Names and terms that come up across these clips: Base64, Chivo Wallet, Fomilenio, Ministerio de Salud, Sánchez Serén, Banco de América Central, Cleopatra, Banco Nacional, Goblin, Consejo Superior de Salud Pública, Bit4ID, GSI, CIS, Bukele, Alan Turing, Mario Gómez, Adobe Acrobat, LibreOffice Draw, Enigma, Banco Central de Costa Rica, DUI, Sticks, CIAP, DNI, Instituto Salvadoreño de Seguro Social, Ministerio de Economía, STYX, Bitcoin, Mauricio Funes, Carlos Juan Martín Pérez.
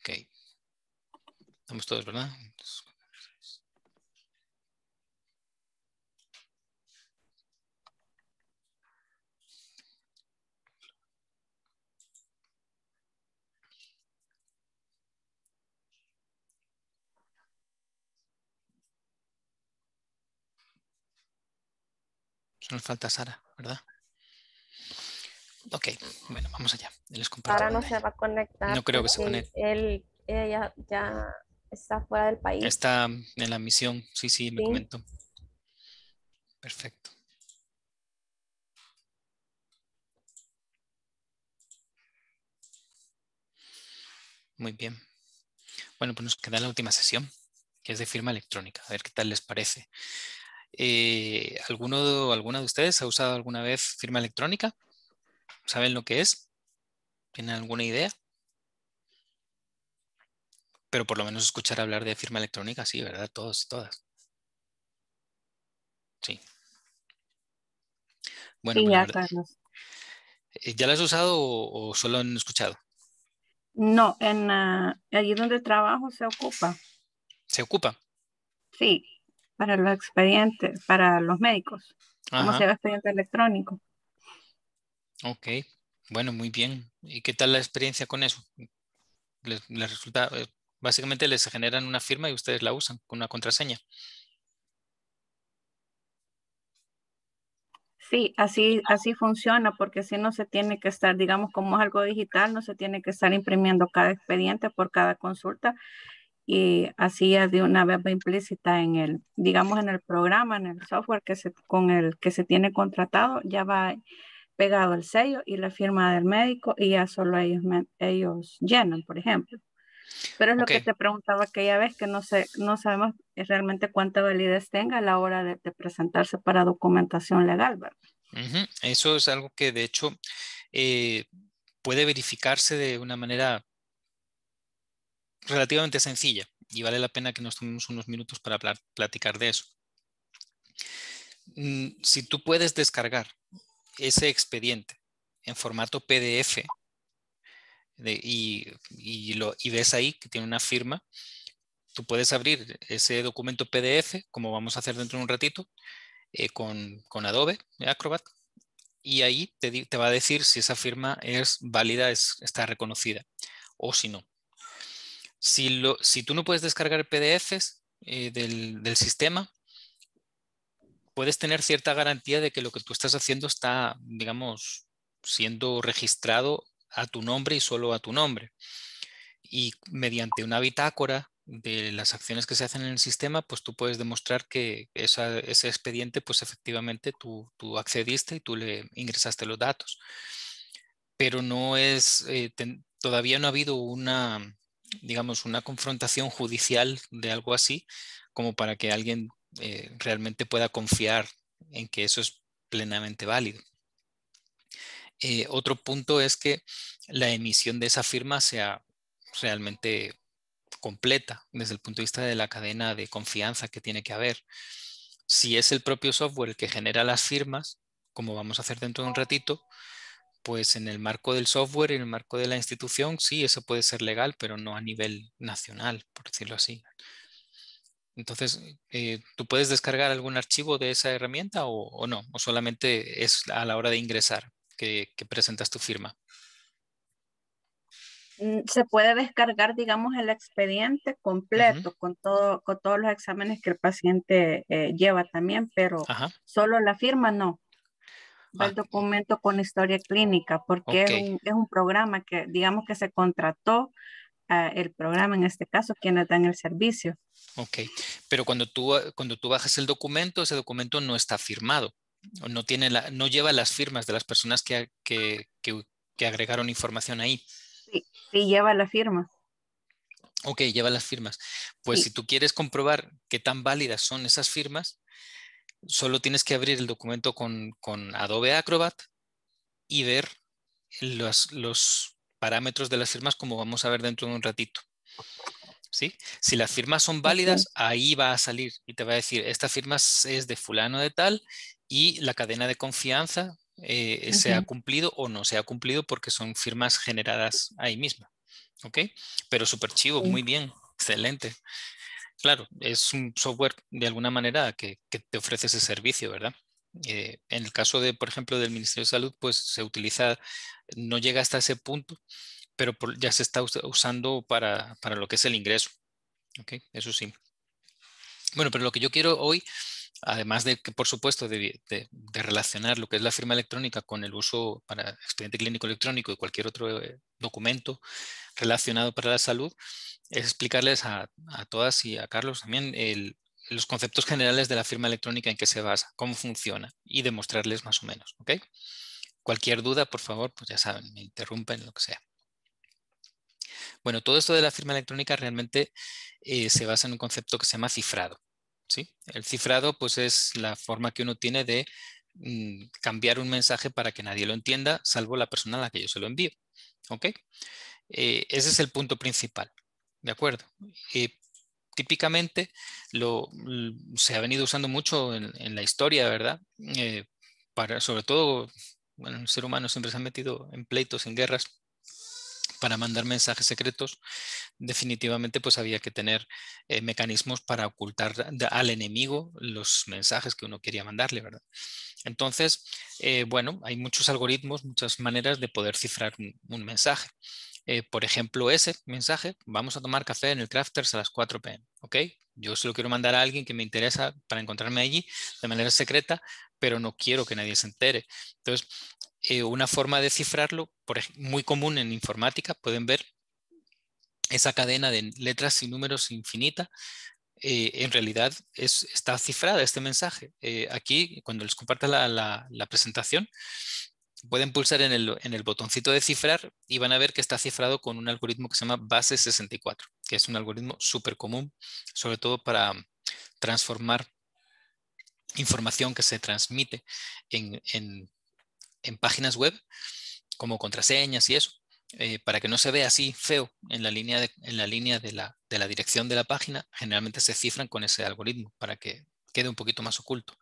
Ok. Estamos todos, ¿verdad? Entonces, nos falta Sara, ¿verdad? Ok, bueno, vamos allá. Les comparto. Sara no se va a conectar. No creo que se conecte. Ella ya está fuera del país. Está en la misión. Sí, me comentó. Perfecto. Muy bien. Bueno, pues nos queda la última sesión, que es de firma electrónica. A ver qué tal les parece. ¿Alguna de ustedes ha usado alguna vez firma electrónica? ¿Saben lo que es? ¿Tienen alguna idea? Pero por lo menos escuchar hablar de firma electrónica, sí, ¿verdad? Todos y todas. Sí. Bueno, sí, ya, Carlos. ¿Ya la has usado o solo han escuchado? No, allí donde trabajo se ocupa. ¿Se ocupa? Sí. Para los expedientes, para los médicos. Ajá. Como se llama expediente electrónico. Ok, bueno, muy bien. ¿Y qué tal la experiencia con eso? ¿Les resulta, básicamente les generan una firma y ustedes la usan con una contraseña? Sí, así funciona, porque así no se tiene que estar, digamos, como es algo digital, no se tiene que estar imprimiendo cada expediente por cada consulta. Y así es de una vez implícita en el, digamos, en el programa, en el software con el que se tiene contratado, ya va pegado el sello y la firma del médico y ya solo ellos llenan, por ejemplo. Pero es okay. Lo que te preguntaba aquella vez, que no sabemos realmente cuánta validez tenga a la hora de presentarse para documentación legal, ¿verdad? Eso es algo que de hecho puede verificarse de una manera relativamente sencilla y vale la pena que nos tomemos unos minutos para platicar de eso. Si tú puedes descargar ese expediente en formato PDF y ves ahí que tiene una firma, tú puedes abrir ese documento PDF, como vamos a hacer dentro de un ratito, con Adobe Acrobat, y ahí te va a decir si esa firma es válida, está reconocida o si no. Si tú no puedes descargar PDFs del sistema, puedes tener cierta garantía de que lo que tú estás haciendo está, digamos, siendo registrado a tu nombre y solo a tu nombre. Y mediante una bitácora de las acciones que se hacen en el sistema, pues tú puedes demostrar que ese expediente, pues efectivamente tú accediste y tú le ingresaste los datos. Pero no es, todavía no ha habido una... digamos, una confrontación judicial de algo así, como para que alguien realmente pueda confiar en que eso es plenamente válido. Otro punto es que la emisión de esa firma sea realmente completa desde el punto de vista de la cadena de confianza que tiene que haber. Si es el propio software el que genera las firmas, como vamos a hacer dentro de un ratito, pues en el marco del software, en el marco de la institución, sí, eso puede ser legal, pero no a nivel nacional, por decirlo así. Entonces, ¿tú puedes descargar algún archivo de esa herramienta o no? ¿O solamente es a la hora de ingresar que presentas tu firma? Se puede descargar, digamos, el expediente completo, con todos los exámenes que el paciente lleva también, pero solo la firma no. El documento con historia clínica, porque es un programa que, digamos, que se contrató el programa, en este caso, quienes dan el servicio. Ok, pero cuando tú bajas el documento, ese documento no está firmado, no lleva las firmas de las personas que agregaron información ahí. Sí, lleva la firma. Ok, lleva las firmas. Pues sí. Si tú quieres comprobar qué tan válidas son esas firmas, solo tienes que abrir el documento con Adobe Acrobat y ver los parámetros de las firmas, como vamos a ver dentro de un ratito. ¿Sí? Si las firmas son válidas, ahí va a salir y te va a decir, esta firma es de fulano de tal y la cadena de confianza se ha cumplido o no se ha cumplido porque son firmas generadas ahí misma. ¿Ok? Pero súper chivo, muy bien, excelente. Claro, es un software de alguna manera que te ofrece ese servicio, ¿verdad? En el caso de, por ejemplo, del Ministerio de Salud, pues se utiliza, no llega hasta ese punto, pero ya se está usando para lo que es el ingreso. ¿Ok? Eso sí. Bueno, pero lo que yo quiero hoy, además de que, por supuesto, de relacionar lo que es la firma electrónica con el uso para expediente clínico electrónico y cualquier otro documento relacionado para la salud, es explicarles a todas y a Carlos también los conceptos generales de la firma electrónica, en qué se basa, cómo funciona y demostrarles más o menos. ¿Okay? Cualquier duda, por favor, pues ya saben, me interrumpen, lo que sea. Bueno, todo esto de la firma electrónica realmente se basa en un concepto que se llama cifrado. ¿Sí? El cifrado pues es la forma que uno tiene de cambiar un mensaje para que nadie lo entienda, salvo la persona a la que yo se lo envío. ¿Ok? Ese es el punto principal. ¿De acuerdo? Típicamente se ha venido usando mucho en la historia, ¿verdad? Sobre todo, bueno, el ser humano siempre se ha metido en pleitos, en guerras, para mandar mensajes secretos. Definitivamente pues había que tener mecanismos para ocultar al enemigo los mensajes que uno quería mandarle, ¿verdad? Entonces, bueno, hay muchos algoritmos, muchas maneras de poder cifrar un mensaje. Por ejemplo, ese mensaje, vamos a tomar café en el Crafters a las 4 p.m. ¿Ok? Yo se lo quiero mandar a alguien que me interesa para encontrarme allí de manera secreta, pero no quiero que nadie se entere. Entonces, una forma de cifrarlo, muy común en informática, pueden ver esa cadena de letras y números infinita. En realidad está cifrada este mensaje. Aquí, cuando les comparta la presentación, pueden pulsar en el botoncito de cifrar y van a ver que está cifrado con un algoritmo que se llama Base64, que es un algoritmo súper común, sobre todo para transformar información que se transmite en páginas web, como contraseñas y eso, para que no se vea así feo en la línea de la dirección de la página. Generalmente se cifran con ese algoritmo para que quede un poquito más oculto.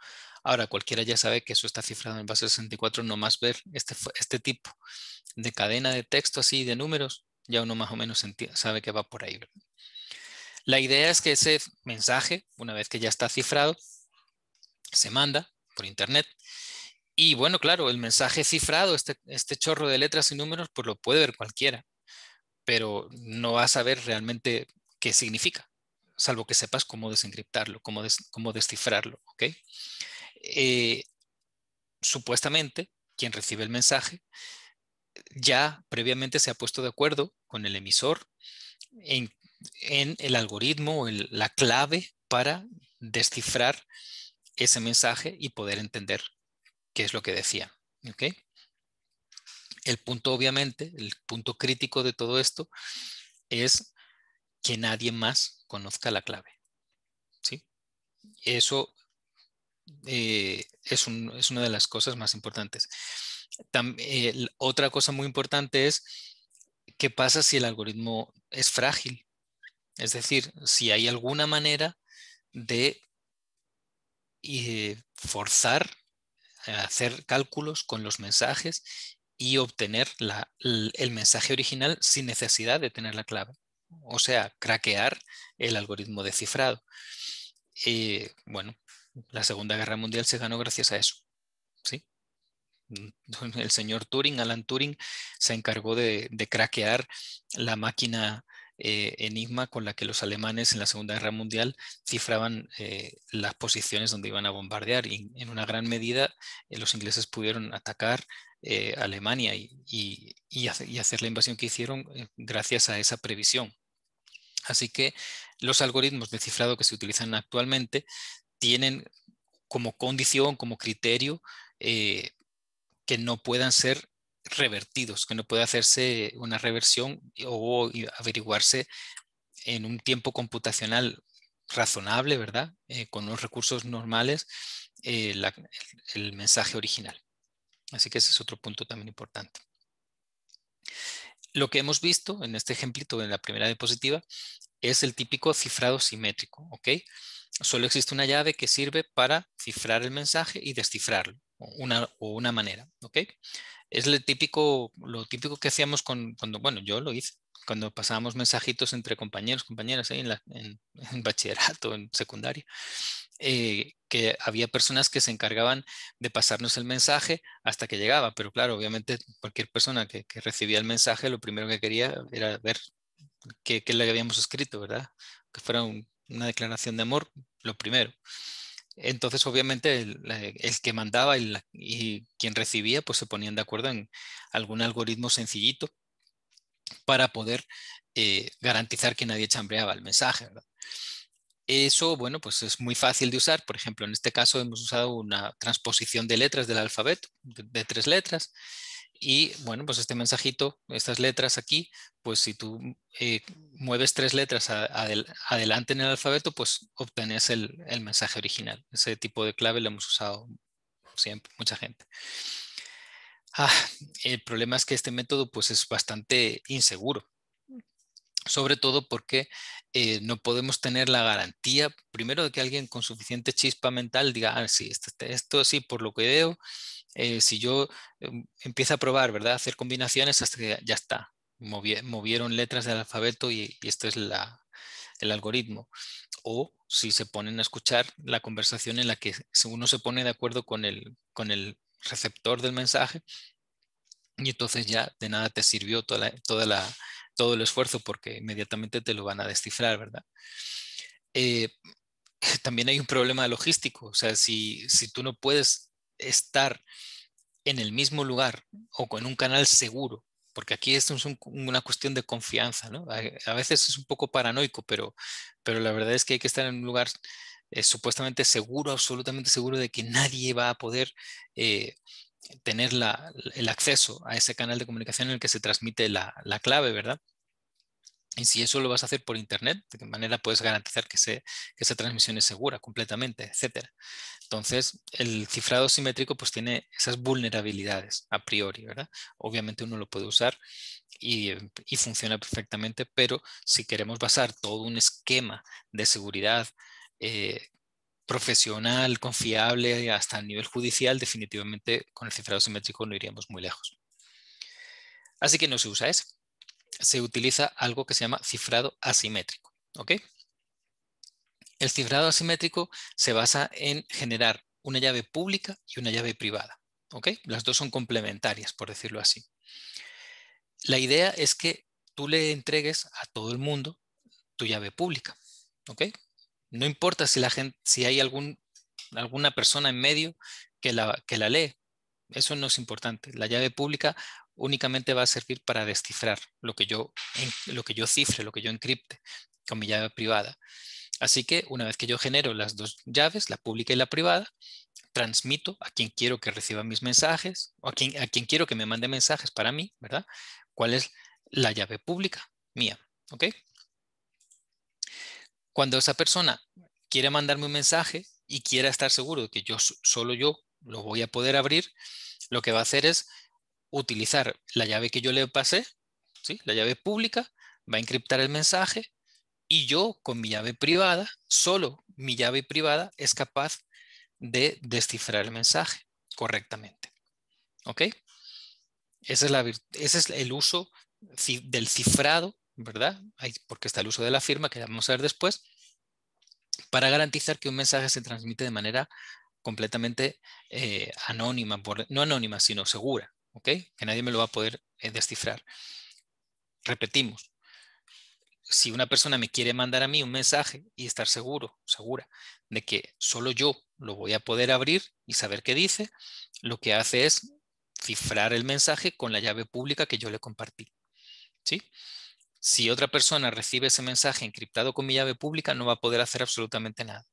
Ahora, cualquiera ya sabe que eso está cifrado en Base64, nomás ver este tipo de cadena de texto así de números, ya uno más o menos sabe que va por ahí, ¿verdad? La idea es que ese mensaje, una vez que ya está cifrado, se manda por internet. Y bueno, claro, el mensaje cifrado, este chorro de letras y números, pues lo puede ver cualquiera, pero no va a saber realmente qué significa, salvo que sepas cómo desencriptarlo, cómo descifrarlo. ¿Okay? Supuestamente, quien recibe el mensaje ya previamente se ha puesto de acuerdo con el emisor en el algoritmo o la clave para descifrar ese mensaje y poder entender qué es lo que decía. ¿Okay? El punto, obviamente, el punto crítico de todo esto es que nadie más conozca la clave. ¿Sí? Eso es una de las cosas más importantes. Otra cosa muy importante es qué pasa si el algoritmo es frágil. Es decir, si hay alguna manera de forzar hacer cálculos con los mensajes y obtener el mensaje original sin necesidad de tener la clave. O sea, craquear el algoritmo de cifrado. Bueno, la Segunda Guerra Mundial se ganó gracias a eso. ¿Sí? El señor Turing, Alan Turing, se encargó de craquear la máquina Enigma con la que los alemanes en la Segunda Guerra Mundial cifraban las posiciones donde iban a bombardear, y en una gran medida los ingleses pudieron atacar Alemania y hacer la invasión que hicieron gracias a esa previsión. Así que los algoritmos de cifrado que se utilizan actualmente tienen como condición, como criterio, que no puedan ser revertidos, que no puede hacerse una reversión o averiguarse en un tiempo computacional razonable, ¿verdad? Con los recursos normales, el mensaje original. Así que ese es otro punto también importante. Lo que hemos visto en este ejemplito, en la primera diapositiva, es el típico cifrado simétrico, ¿ok? Solo existe una llave que sirve para cifrar el mensaje y descifrarlo, o una manera, ¿ok? Es lo típico que hacíamos cuando, bueno, yo lo hice, cuando pasábamos mensajitos entre compañeros, compañeras, ¿eh? en bachillerato, en secundaria, que había personas que se encargaban de pasarnos el mensaje hasta que llegaba, pero claro, obviamente cualquier persona que recibía el mensaje, lo primero que quería era ver qué le habíamos escrito, ¿verdad? Que fuera una declaración de amor, lo primero. Entonces, obviamente, el que mandaba y quien recibía, pues se ponían de acuerdo en algún algoritmo sencillito para poder garantizar que nadie chambreaba el mensaje, ¿verdad? Eso, bueno, pues es muy fácil de usar. Por ejemplo, en este caso hemos usado una transposición de letras del alfabeto, de 3 letras. Y, bueno, pues este mensajito, estas letras aquí, pues si tú mueves 3 letras adelante en el alfabeto, pues obtienes el mensaje original. Ese tipo de clave lo hemos usado siempre, mucha gente. El problema es que este método, pues, es bastante inseguro. Sobre todo porque no podemos tener la garantía, primero, de que alguien con suficiente chispa mental diga, sí, esto sí, por lo que veo, si yo empiezo a probar, ¿verdad? Hacer combinaciones hasta que ya está. Movieron letras del alfabeto y este es el algoritmo. O si se ponen a escuchar la conversación en la que uno se pone de acuerdo con el receptor del mensaje, y entonces ya de nada te sirvió todo el esfuerzo, porque inmediatamente te lo van a descifrar, ¿verdad? También hay un problema logístico. O sea, si tú no puedes estar en el mismo lugar o con un canal seguro, porque aquí esto es una cuestión de confianza, ¿no? A veces es un poco paranoico, pero la verdad es que hay que estar en un lugar supuestamente seguro, absolutamente seguro de que nadie va a poder tener el acceso a ese canal de comunicación en el que se transmite la clave, ¿verdad? Y si eso lo vas a hacer por internet, ¿de qué manera puedes garantizar que esa transmisión es segura completamente, etcétera? Entonces, el cifrado simétrico, pues, tiene esas vulnerabilidades a priori, ¿verdad? Obviamente uno lo puede usar y funciona perfectamente, pero si queremos basar todo un esquema de seguridad profesional, confiable, hasta el nivel judicial, definitivamente con el cifrado simétrico no iríamos muy lejos. Así que no se usa ese. Se utiliza algo que se llama cifrado asimétrico, ¿ok? El cifrado asimétrico se basa en generar una llave pública y una llave privada, ¿ok? Las dos son complementarias, por decirlo así. La idea es que tú le entregues a todo el mundo tu llave pública, ¿ok? No importa si hay alguna persona en medio que la lee. Eso no es importante. La llave pública únicamente va a servir para descifrar lo que yo cifre, lo que yo encripte con mi llave privada. Así que una vez que yo genero las dos llaves, la pública y la privada, transmito a quien quiero que reciba mis mensajes o a quien quiero que me mande mensajes para mí, ¿verdad? ¿Cuál es la llave pública mía? ¿Ok? Cuando esa persona quiere mandarme un mensaje y quiera estar seguro de que solo yo lo voy a poder abrir, lo que va a hacer es utilizar la llave que yo le pasé, ¿sí? La llave pública, va a encriptar el mensaje, y yo con mi llave privada, solo mi llave privada es capaz de descifrar el mensaje correctamente. ¿Ok? Ese es el uso del cifrado, ¿verdad? Porque está el uso de la firma, que vamos a ver después, para garantizar que un mensaje se transmite de manera completamente anónima, no anónima, sino segura, ¿ok? Que nadie me lo va a poder descifrar. Repetimos, si una persona me quiere mandar a mí un mensaje y estar segura de que solo yo lo voy a poder abrir y saber qué dice, lo que hace es cifrar el mensaje con la llave pública que yo le compartí, ¿sí? Si otra persona recibe ese mensaje encriptado con mi llave pública, no va a poder hacer absolutamente nada.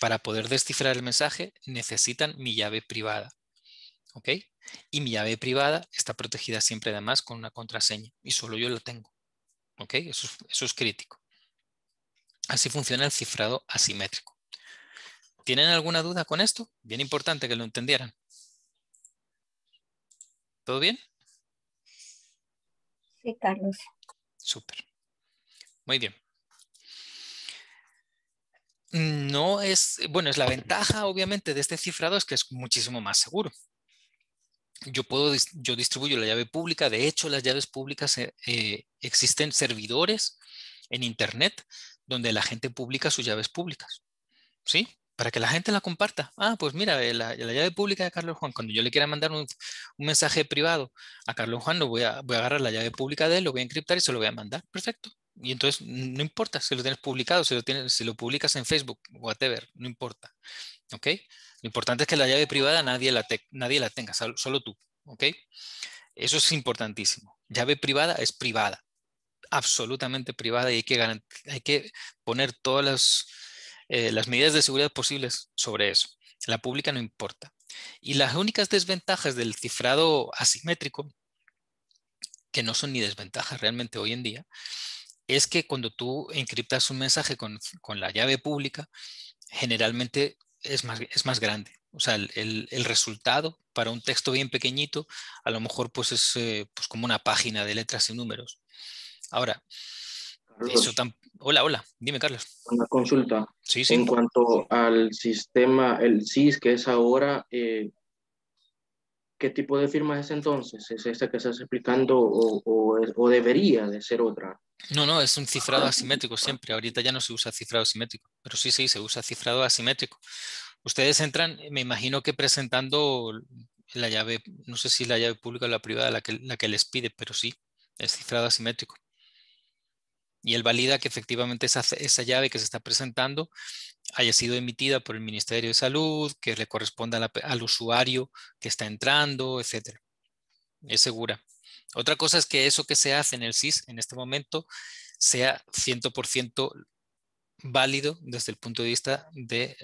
Para poder descifrar el mensaje necesitan mi llave privada, ¿ok? Y mi llave privada está protegida siempre, además, con una contraseña, y solo yo la tengo, ¿ok? Eso es crítico. Así funciona el cifrado asimétrico. ¿Tienen alguna duda con esto? Bien importante que lo entendieran. ¿Todo bien? Sí, Carlos. Súper. Muy bien. Bueno, es la ventaja, obviamente, de este cifrado es que es muchísimo más seguro. yo distribuyo la llave pública. De hecho, las llaves públicas existen servidores en internet donde la gente publica sus llaves públicas, ¿sí? Para que la gente la comparta. Ah, pues mira, la llave pública de Carlos Juan. Cuando yo le quiera mandar un mensaje privado a Carlos Juan, voy a agarrar la llave pública de él, lo voy a encriptar y se lo voy a mandar. Perfecto. Y entonces no importa si lo tienes publicado, si lo publicas en Facebook, whatever, no importa. ¿Ok? Lo importante es que la llave privada nadie la tenga, solo tú. ¿Ok? Eso es importantísimo. Llave privada es privada, absolutamente privada, y hay que poner todas las medidas de seguridad posibles sobre eso. La pública no importa. Y las únicas desventajas del cifrado asimétrico, que no son ni desventajas realmente hoy en día, es que cuando tú encriptas un mensaje con la llave pública, generalmente es más grande. O sea, el resultado para un texto bien pequeñito, a lo mejor pues es pues como una página de letras y números. Ahora, Carlos, hola, dime, Carlos. Una consulta. Sí. En cuanto al sistema, el CIS, que es ahora, ¿qué tipo de firma es entonces? ¿Es esta que estás explicando o debería de ser otra? No, es un cifrado asimétrico siempre. Ahorita ya no se usa cifrado simétrico, pero sí, se usa cifrado asimétrico. Ustedes entran, me imagino que presentando la llave, no sé si la llave pública o la privada, la que les pide, pero sí, es cifrado asimétrico. Y él valida que efectivamente esa llave que se está presentando haya sido emitida por el Ministerio de Salud, que le corresponda al usuario que está entrando, etc. Es segura. Otra cosa es que eso que se hace en el CIS en este momento sea 100% válido desde el punto de vista de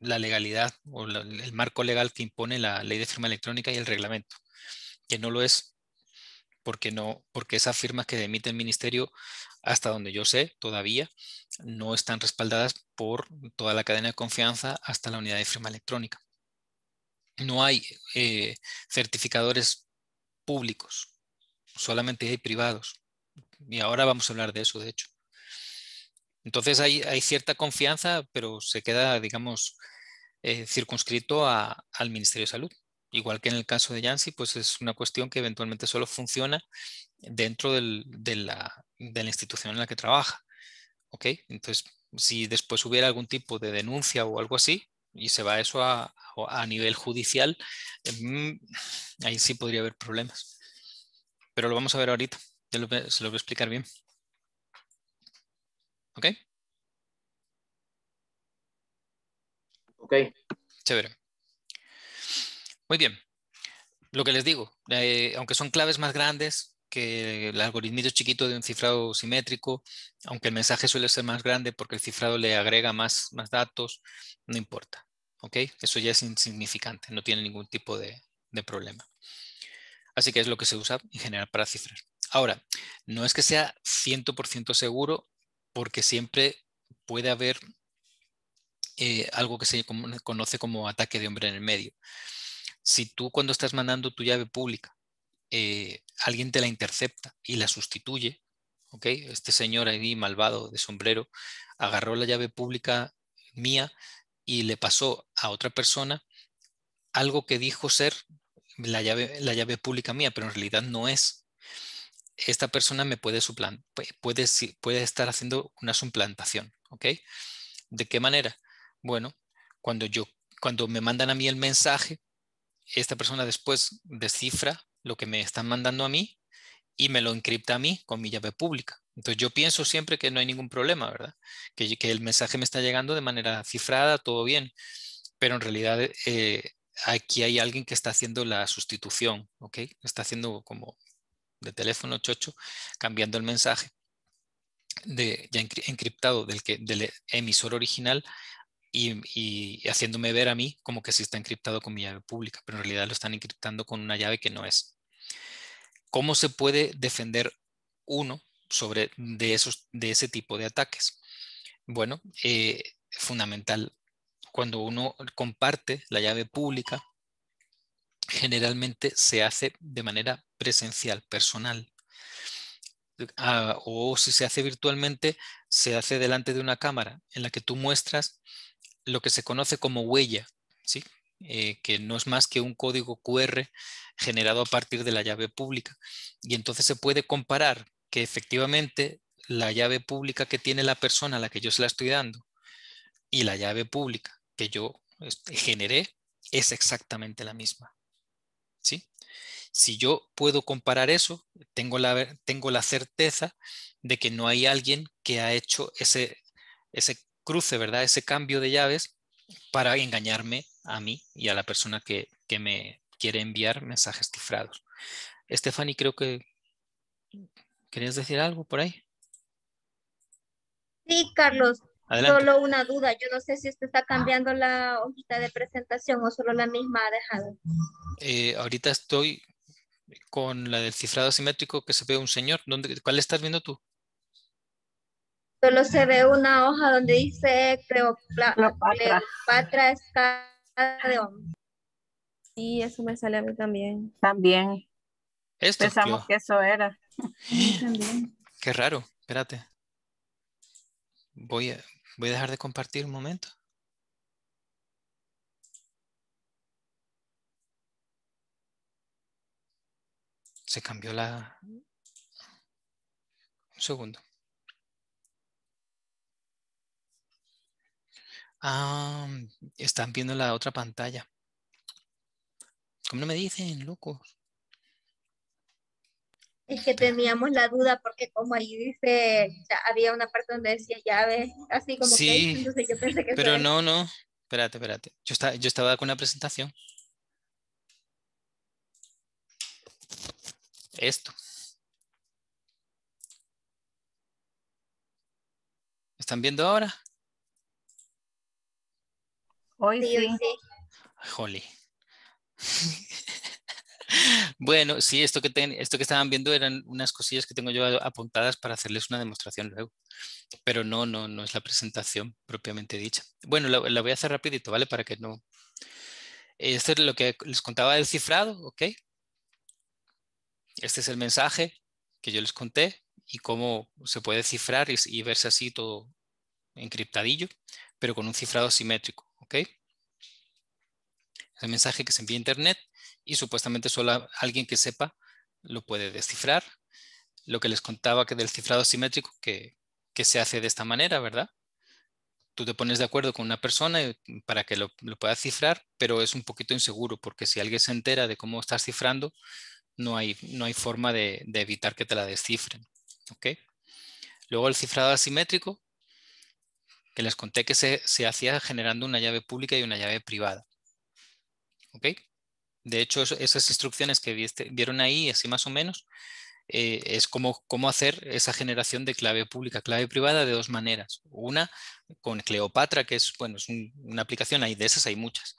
la legalidad o el marco legal que impone la ley de firma electrónica y el reglamento, que no lo es. Porque esas firmas que emite el ministerio, hasta donde yo sé, todavía no están respaldadas por toda la cadena de confianza hasta la unidad de firma electrónica. No hay certificadores públicos, solamente hay privados. Y ahora vamos a hablar de eso, de hecho. Entonces hay cierta confianza, pero se queda, digamos, circunscrito al Ministerio de Salud. Igual que en el caso de Yancy, pues es una cuestión que eventualmente solo funciona dentro de la institución en la que trabaja. ¿Ok? Entonces, si después hubiera algún tipo de denuncia o algo así, y se va eso a nivel judicial, ahí sí podría haber problemas. Pero lo vamos a ver ahorita. Se lo voy a explicar bien. ¿Ok? Ok. Chévere. Muy bien, lo que les digo, aunque son claves más grandes que el algoritmito chiquito de un cifrado simétrico, aunque el mensaje suele ser más grande porque el cifrado le agrega más datos, no importa, ¿ok? Eso ya es insignificante, no tiene ningún tipo de problema. Así que es lo que se usa en general para cifrar. Ahora, no es que sea 100% seguro, porque siempre puede haber algo que se conoce como ataque de hombre en el medio. Si tú cuando estás mandando tu llave pública, alguien te la intercepta y la sustituye, ¿ok? Este señor ahí malvado de sombrero agarró la llave pública mía y le pasó a otra persona algo que dijo ser la llave pública mía, pero en realidad no es. Esta persona me puede suplantar, puede estar haciendo una suplantación, ¿ok? ¿De qué manera? Bueno, cuando me mandan a mí el mensaje, esta persona después descifra lo que me están mandando a mí y me lo encripta a mí con mi llave pública. Entonces yo pienso siempre que no hay ningún problema, ¿verdad? Que el mensaje me está llegando de manera cifrada, todo bien. Pero en realidad aquí hay alguien que está haciendo la sustitución, ¿ok? Está haciendo como de teléfono chocho, cambiando el mensaje ya encriptado del emisor original y haciéndome ver a mí como que sí está encriptado con mi llave pública, pero en realidad lo están encriptando con una llave que no es. ¿Cómo se puede defender uno de ese tipo de ataques? Bueno, fundamental. Cuando uno comparte la llave pública, generalmente se hace de manera presencial, personal. O si se hace virtualmente, se hace delante de una cámara en la que tú muestras lo que se conoce como huella, ¿sí? que no es más que un código QR generado a partir de la llave pública. Y entonces se puede comparar que efectivamente la llave pública que tiene la persona a la que yo se la estoy dando y la llave pública que yo generé es exactamente la misma. ¿Sí? Si yo puedo comparar eso, tengo la certeza de que no hay alguien que ha hecho ese cruce, ¿verdad? Ese cambio de llaves para engañarme a mí y a la persona que me quiere enviar mensajes cifrados. Stephanie, creo que querías decir algo por ahí. Sí, Carlos. Adelante. Solo una duda. Yo no sé si usted está cambiando la hojita de presentación o solo la misma ha dejado. Ahorita estoy con la del cifrado asimétrico que se ve un señor. ¿Cuál estás viendo tú? Solo se ve una hoja donde dice Cleopatra está de hombre. Sí, eso me sale a mí también. También. Esto, pensamos que eso era. También. Qué raro. Espérate. Voy a dejar de compartir un momento. Se cambió la... Un segundo. Ah, están viendo la otra pantalla. ¿Cómo no me dicen, locos? Es que teníamos la duda porque como ahí dice, había una parte donde decía llaves, así como sí, que entonces yo pensé que... Pero no, espérate. Yo estaba con una presentación. Esto. ¿Están viendo ahora? Hoy sí. Hoy sí. Jolly. Bueno, sí, esto que estaban viendo eran unas cosillas que tengo yo apuntadas para hacerles una demostración luego. Pero no es la presentación propiamente dicha. Bueno, la voy a hacer rapidito, ¿vale? Para que no... Esto es lo que les contaba del cifrado, ¿ok? Este es el mensaje que yo les conté y cómo se puede cifrar y verse así todo encriptadillo, pero con un cifrado asimétrico, ¿ok? Es el mensaje que se envía a internet. Y supuestamente solo alguien que sepa lo puede descifrar. Lo que les contaba que del cifrado asimétrico que se hace de esta manera, ¿verdad? Tú te pones de acuerdo con una persona para que lo pueda cifrar, pero es un poquito inseguro porque si alguien se entera de cómo estás cifrando, no hay forma de evitar que te la descifren. ¿Okay? Luego el cifrado asimétrico, que les conté que se hacía generando una llave pública y una llave privada. ¿Ok? De hecho, esas instrucciones que vieron ahí, así más o menos, es cómo hacer esa generación de clave pública, clave privada de dos maneras. Una con Cleopatra, que es, bueno, es una aplicación, de esas hay muchas,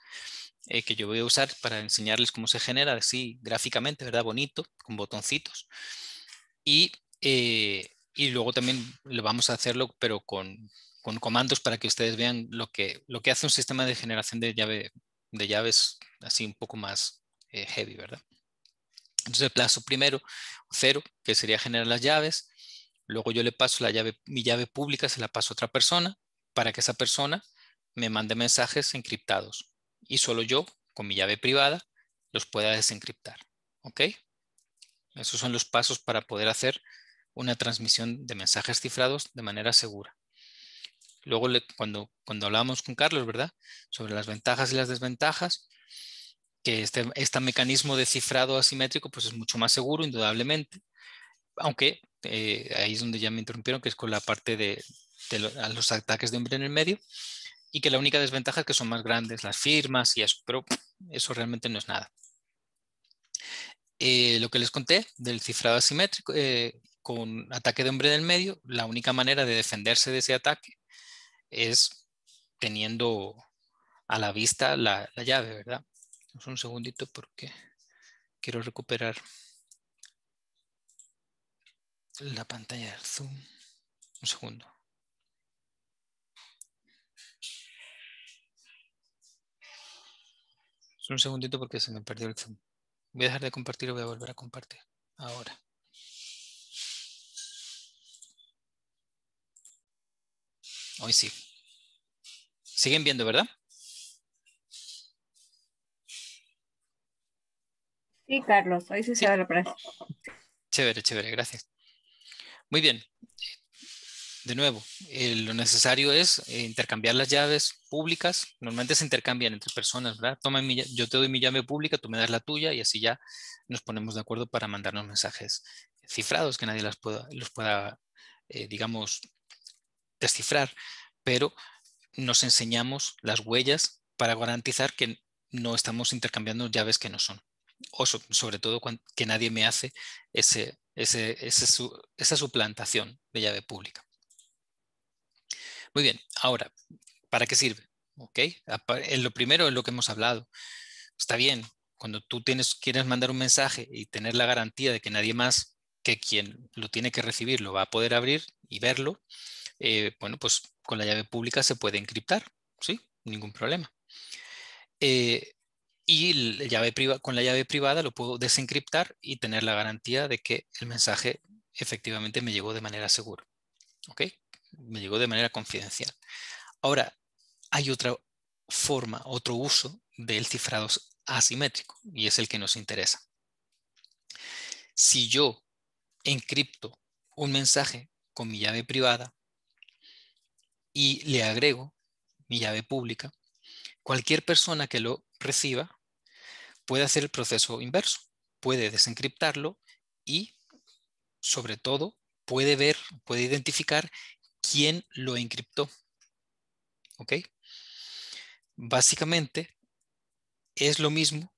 que yo voy a usar para enseñarles cómo se genera así gráficamente, ¿verdad? Bonito, con botoncitos. Y luego también lo vamos a hacerlo, pero con comandos para que ustedes vean lo que hace un sistema de generación de llaves así un poco más heavy, ¿verdad? Entonces el paso primero, 0, que sería generar las llaves. Luego yo le paso mi llave pública, se la paso a otra persona para que esa persona me mande mensajes encriptados. Y solo yo, con mi llave privada, los pueda desencriptar. ¿Ok? Esos son los pasos para poder hacer una transmisión de mensajes cifrados de manera segura. Luego, cuando hablábamos con Carlos, ¿verdad? Sobre las ventajas y las desventajas, que este mecanismo de cifrado asimétrico pues es mucho más seguro, indudablemente, aunque ahí es donde ya me interrumpieron, que es con la parte de los ataques de hombre en el medio, y que la única desventaja es que son más grandes las firmas y eso, pero eso realmente no es nada. Lo que les conté del cifrado asimétrico con ataque de hombre en el medio, la única manera de defenderse de ese ataque es teniendo a la vista la llave, ¿verdad? Un segundito porque quiero recuperar la pantalla del Zoom. Un segundo. Un segundito porque se me perdió el Zoom. Voy a dejar de compartir y voy a volver a compartir ahora. Hoy sí. ¿Siguen viendo, verdad? Sí, Carlos, hoy sí se da la práctica. Chévere, chévere, gracias. Muy bien. De nuevo, lo necesario es intercambiar las llaves públicas. Normalmente se intercambian entre personas, ¿verdad? Toma yo te doy mi llave pública, tú me das la tuya y así ya nos ponemos de acuerdo para mandarnos mensajes cifrados que nadie los pueda digamos, descifrar. Pero nos enseñamos las huellas para garantizar que no estamos intercambiando llaves que no son. O sobre todo que nadie me hace esa suplantación de llave pública. Muy bien, ahora, ¿para qué sirve? ¿Okay? En lo primero es lo que hemos hablado. Está bien, cuando tú quieres mandar un mensaje y tener la garantía de que nadie más que quien lo tiene que recibir lo va a poder abrir y verlo, bueno, pues con la llave pública se puede encriptar, ¿sí? Ningún problema. Y con la llave privada lo puedo desencriptar y tener la garantía de que el mensaje efectivamente me llegó de manera segura. ¿Ok? Me llegó de manera confidencial. Ahora, hay otra forma, otro uso del cifrado asimétrico y es el que nos interesa. Si yo encripto un mensaje con mi llave privada y le agrego mi llave pública, cualquier persona que lo reciba puede hacer el proceso inverso. Puede desencriptarlo y, sobre todo, puede ver, puede identificar quién lo encriptó. ¿Ok? Básicamente es lo mismo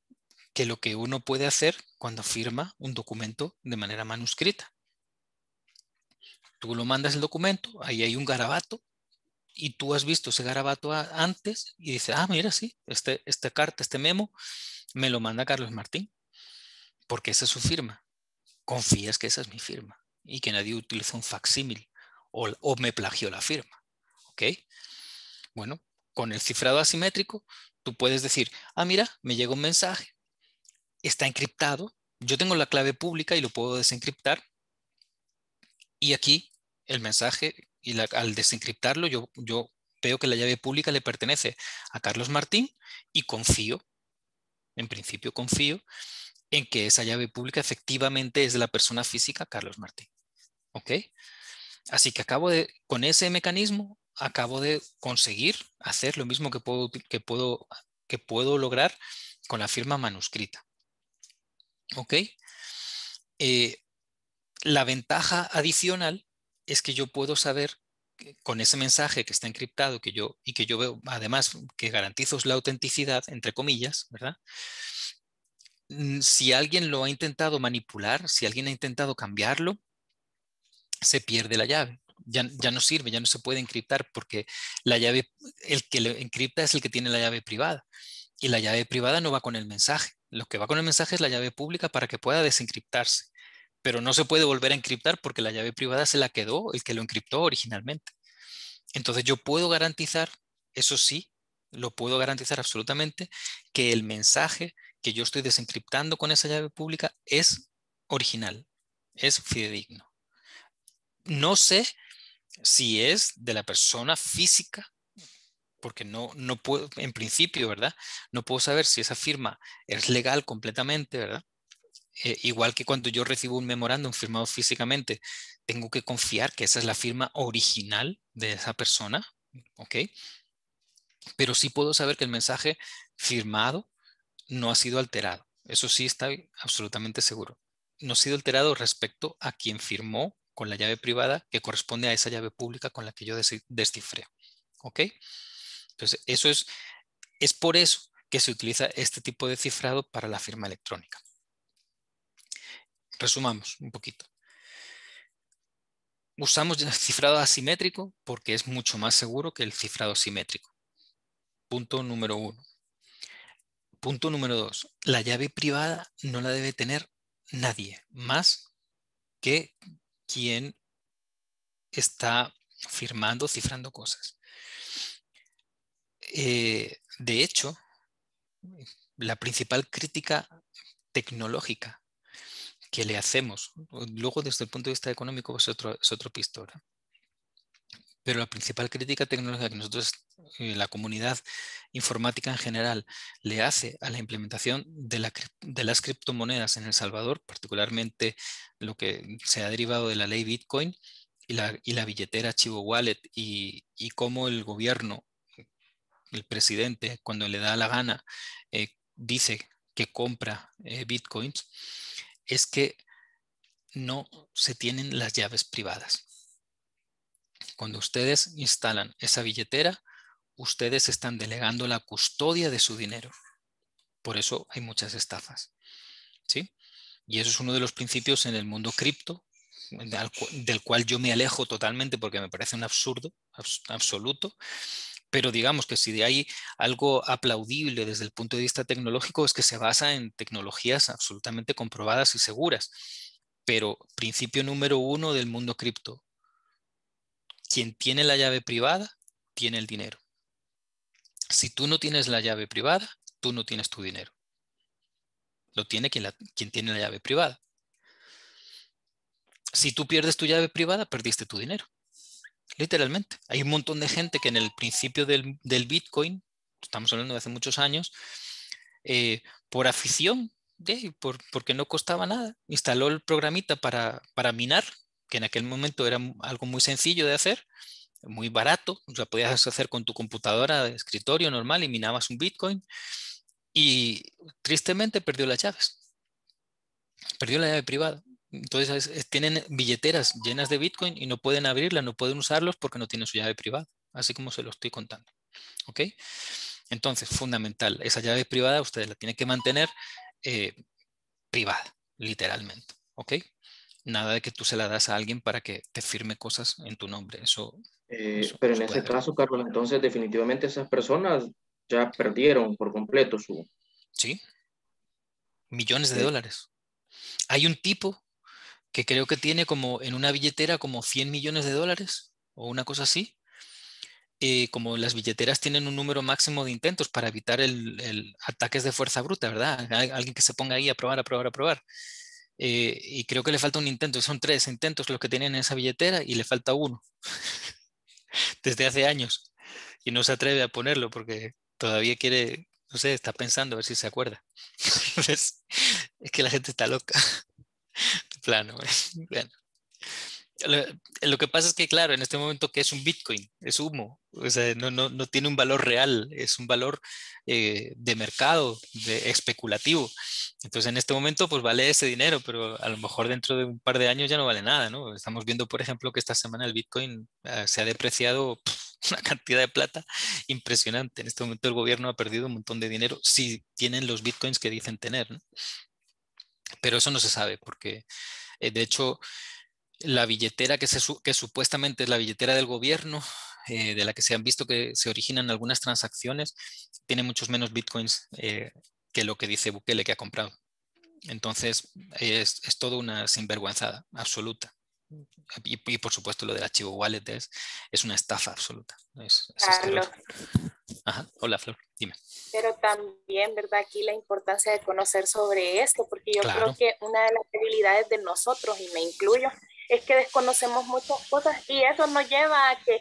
que lo que uno puede hacer cuando firma un documento de manera manuscrita. Tú lo mandas el documento, ahí hay un garabato y tú has visto ese garabato antes y dices, ah, mira, sí, esta carta, este memo me lo manda Carlos Martín porque esa es su firma. Confías que esa es mi firma y que nadie utiliza un facsímil. O me plagió la firma. ¿Ok? Bueno, con el cifrado asimétrico, tú puedes decir, ah, mira, me llega un mensaje, está encriptado, yo tengo la clave pública y lo puedo desencriptar. Y aquí el mensaje, al desencriptarlo, yo veo que la llave pública le pertenece a Carlos Martín y confío, en principio confío, en que esa llave pública efectivamente es de la persona física Carlos Martín. ¿Ok? Así que con ese mecanismo, acabo de conseguir hacer lo mismo que puedo lograr con la firma manuscrita. ¿Ok? La ventaja adicional es que yo puedo saber que con ese mensaje que está encriptado que yo veo, además que garantizo la autenticidad, entre comillas, ¿verdad? Si alguien lo ha intentado manipular, si alguien ha intentado cambiarlo, se pierde la llave, ya no sirve, ya no se puede encriptar porque la llave, el que le encripta es el que tiene la llave privada y la llave privada no va con el mensaje, lo que va con el mensaje es la llave pública para que pueda desencriptarse, pero no se puede volver a encriptar porque la llave privada se la quedó el que lo encriptó originalmente. Entonces yo puedo garantizar, eso sí, lo puedo garantizar absolutamente, que el mensaje que yo estoy desencriptando con esa llave pública es original, es fidedigno. No sé si es de la persona física, porque no puedo, en principio, ¿verdad? No puedo saber si esa firma es legal completamente, ¿verdad? Igual que cuando yo recibo un memorándum firmado físicamente, tengo que confiar que esa es la firma original de esa persona, ¿ok? Pero sí puedo saber que el mensaje firmado no ha sido alterado. Eso sí está absolutamente seguro. No ha sido alterado respecto a quien firmó con la llave privada que corresponde a esa llave pública con la que yo descifré. ¿Ok? Entonces, eso es por eso que se utiliza este tipo de cifrado para la firma electrónica. Resumamos un poquito. Usamos el cifrado asimétrico porque es mucho más seguro que el cifrado simétrico. Punto número uno. Punto número dos. La llave privada no la debe tener nadie más que quien está firmando, cifrando cosas. De hecho, la principal crítica tecnológica que le hacemos, luego desde el punto de vista económico es otro pistón, Pero la principal crítica tecnológica que nosotros, la comunidad informática en general, le hace a la implementación de las criptomonedas en El Salvador, particularmente lo que se ha derivado de la ley Bitcoin y la billetera Chivo Wallet y cómo el gobierno, el presidente, cuando le da la gana, dice que compra Bitcoins, es que no se tienen las llaves privadas. Cuando ustedes instalan esa billetera, ustedes están delegando la custodia de su dinero. Por eso hay muchas estafas, ¿sí? Y eso es uno de los principios en el mundo cripto, del cual yo me alejo totalmente porque me parece un absurdo absoluto. Pero digamos que si hay algo aplaudible desde el punto de vista tecnológico es que se basa en tecnologías absolutamente comprobadas y seguras. Pero principio número uno del mundo cripto: quien tiene la llave privada tiene el dinero. Si tú no tienes la llave privada, tú no tienes tu dinero. Lo tiene quien tiene la llave privada. Si tú pierdes tu llave privada, perdiste tu dinero. Literalmente. Hay un montón de gente que en el principio del Bitcoin, estamos hablando de hace muchos años, por afición, porque no costaba nada, instaló el programita para minar, que en aquel momento era algo muy sencillo de hacer, muy barato, o sea, podías hacer con tu computadora de escritorio normal y minabas un Bitcoin, y tristemente perdió las llaves, perdió la llave privada. Entonces tienen billeteras llenas de Bitcoin y no pueden abrirlas, no pueden usarlos porque no tienen su llave privada, así como se lo estoy contando, ¿ok? Entonces, fundamental, esa llave privada ustedes la tienen que mantener privada, literalmente, ¿ok? Nada de que tú se la das a alguien para que te firme cosas en tu nombre. Eso pero en ese caso, Carlos, entonces definitivamente esas personas ya perdieron por completo su... Sí, millones de dólares. Hay un tipo que creo que tiene como en una billetera como 100 millones de dólares o una cosa así. Como las billeteras tienen un número máximo de intentos para evitar el ataques de fuerza bruta, ¿verdad? Hay alguien que se ponga ahí a probar. Y creo que le falta un intento, son 3 intentos los que tienen en esa billetera y le falta uno desde hace años y no se atreve a ponerlo porque todavía quiere, no sé, está pensando a ver si se acuerda. Es que la gente está loca, de plano. Bueno. Lo que pasa es que, claro, en este momento que es un Bitcoin, es humo, o sea, no tiene un valor real, es un valor de mercado, especulativo. Entonces, en este momento, pues vale ese dinero, pero a lo mejor dentro de un par de años ya no vale nada, ¿no? Estamos viendo, por ejemplo, que esta semana el Bitcoin se ha depreciado una cantidad de plata impresionante. En este momento el gobierno ha perdido un montón de dinero si tienen los Bitcoins que dicen tener, ¿no? Pero eso no se sabe porque, de hecho... La billetera que supuestamente es la billetera del gobierno, de la que se han visto que se originan algunas transacciones, tiene muchos menos bitcoins que lo que dice Bukele que ha comprado. Entonces es toda una sinvergüenzada absoluta. Y por supuesto lo del archivo wallet es una estafa absoluta. Carlos. Ajá. Hola, Flor, dime. Pero también, ¿verdad? Aquí la importancia de conocer sobre esto, porque yo creo que una de las debilidades de nosotros, y me incluyo, es que desconocemos muchas cosas y eso nos lleva a que,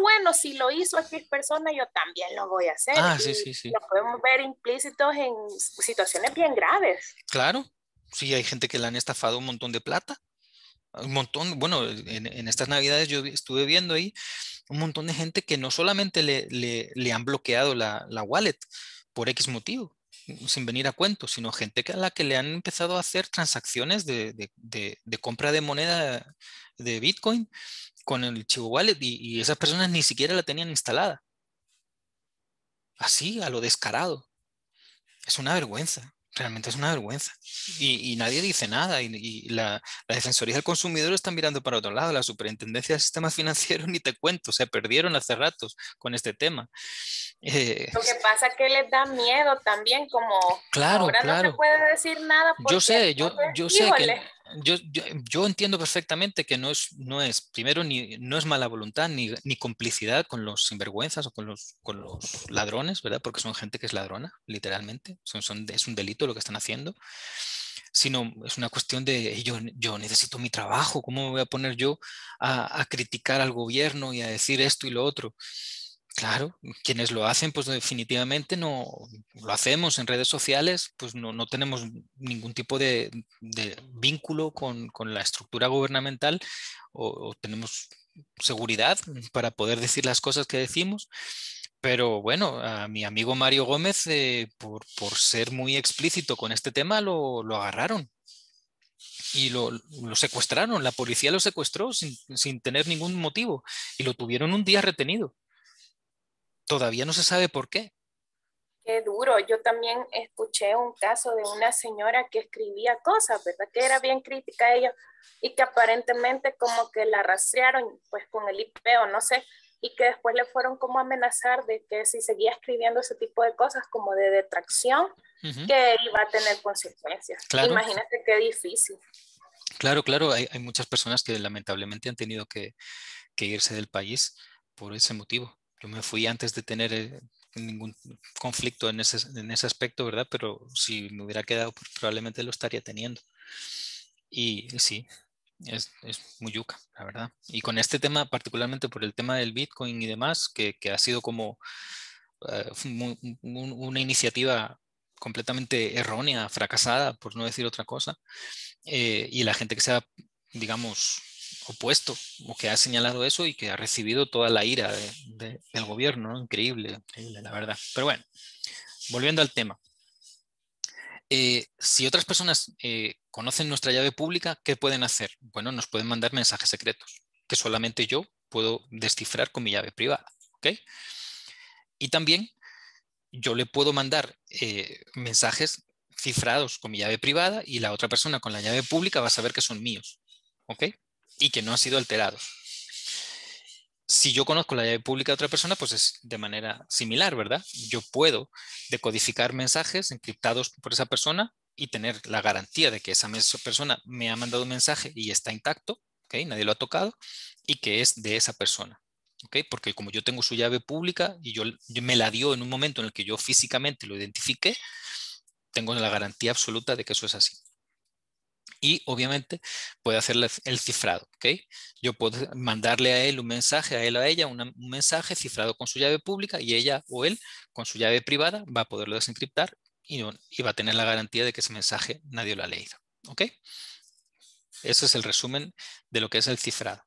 bueno, si lo hizo X persona, yo también lo voy a hacer. Sí. Lo podemos ver implícitos en situaciones bien graves. Claro, sí, hay gente que le han estafado un montón de plata. Un montón, bueno, en estas navidades yo estuve viendo ahí un montón de gente que no solamente le han bloqueado la wallet por X motivo, sin venir a cuento, sino gente a la que le han empezado a hacer transacciones de compra de moneda de Bitcoin con el Chivo Wallet y esas personas ni siquiera la tenían instalada. Así, a lo descarado. Es una vergüenza, realmente es una vergüenza. Y nadie dice nada. Y la Defensoría del Consumidor está mirando para otro lado, la Superintendencia del Sistema Financiero, ni te cuento, se perdieron hace ratos con este tema. Lo que pasa es que les da miedo también, como ahora no se puede decir nada. Yo sé, yo entiendo perfectamente que no es mala voluntad ni complicidad con los sinvergüenzas o con los ladrones, ¿verdad? Porque son gente que es ladrona, literalmente. Es un delito lo que están haciendo. sino es una cuestión de yo necesito mi trabajo. ¿Cómo me voy a poner yo a criticar al gobierno y a decir esto y lo otro? Claro, quienes lo hacen, pues definitivamente no lo hacemos en redes sociales, pues no tenemos ningún tipo de vínculo con la estructura gubernamental o tenemos seguridad para poder decir las cosas que decimos. Pero bueno, a mi amigo Mario Gómez, por ser muy explícito con este tema, lo agarraron y lo secuestraron. La policía lo secuestró sin tener ningún motivo y lo tuvieron un día retenido. Todavía no se sabe por qué. Qué duro. Yo también escuché un caso de una señora que escribía cosas, ¿verdad? Que era bien crítica a ellos y que aparentemente como que la rastrearon pues con el IP o no sé, y que después le fueron como a amenazar de que si seguía escribiendo ese tipo de cosas como de detracción, que iba a tener consecuencias. Claro. Imagínate qué difícil. Claro, claro. Hay muchas personas que lamentablemente han tenido que irse del país por ese motivo. Yo me fui antes de tener ningún conflicto en ese aspecto, ¿verdad? Pero si me hubiera quedado, pues probablemente lo estaría teniendo. Y sí, es muy yuca, la verdad. Y con este tema, particularmente por el tema del Bitcoin y demás, que ha sido como una iniciativa completamente errónea, fracasada, por no decir otra cosa. Y la gente que se ha, digamos, opuesto o que ha señalado eso y que ha recibido toda la ira del gobierno, ¿no? Increíble, increíble, la verdad. Pero bueno, volviendo al tema. Si otras personas conocen nuestra llave pública, ¿qué pueden hacer? Bueno, nos pueden mandar mensajes secretos que solamente yo puedo descifrar con mi llave privada, ¿okay? Y también yo le puedo mandar mensajes cifrados con mi llave privada y la otra persona con la llave pública va a saber que son míos, ¿ok? Y que no han sido alterados. Si yo conozco la llave pública de otra persona, pues es de manera similar, ¿verdad? Yo puedo decodificar mensajes encriptados por esa persona y tener la garantía de que esa persona me ha mandado un mensaje y está intacto, ¿okay? Nadie lo ha tocado, y que es de esa persona, ¿okay? Porque como yo tengo su llave pública y yo me la dio en un momento en el que yo físicamente lo identifiqué, tengo la garantía absoluta de que eso es así. Y obviamente puede hacer el cifrado, ¿ok? Yo puedo mandarle a él un mensaje, a él o a ella, un mensaje cifrado con su llave pública y ella o él con su llave privada va a poderlo desencriptar y va a tener la garantía de que ese mensaje nadie lo ha leído, ¿ok? Ese es el resumen de lo que es el cifrado.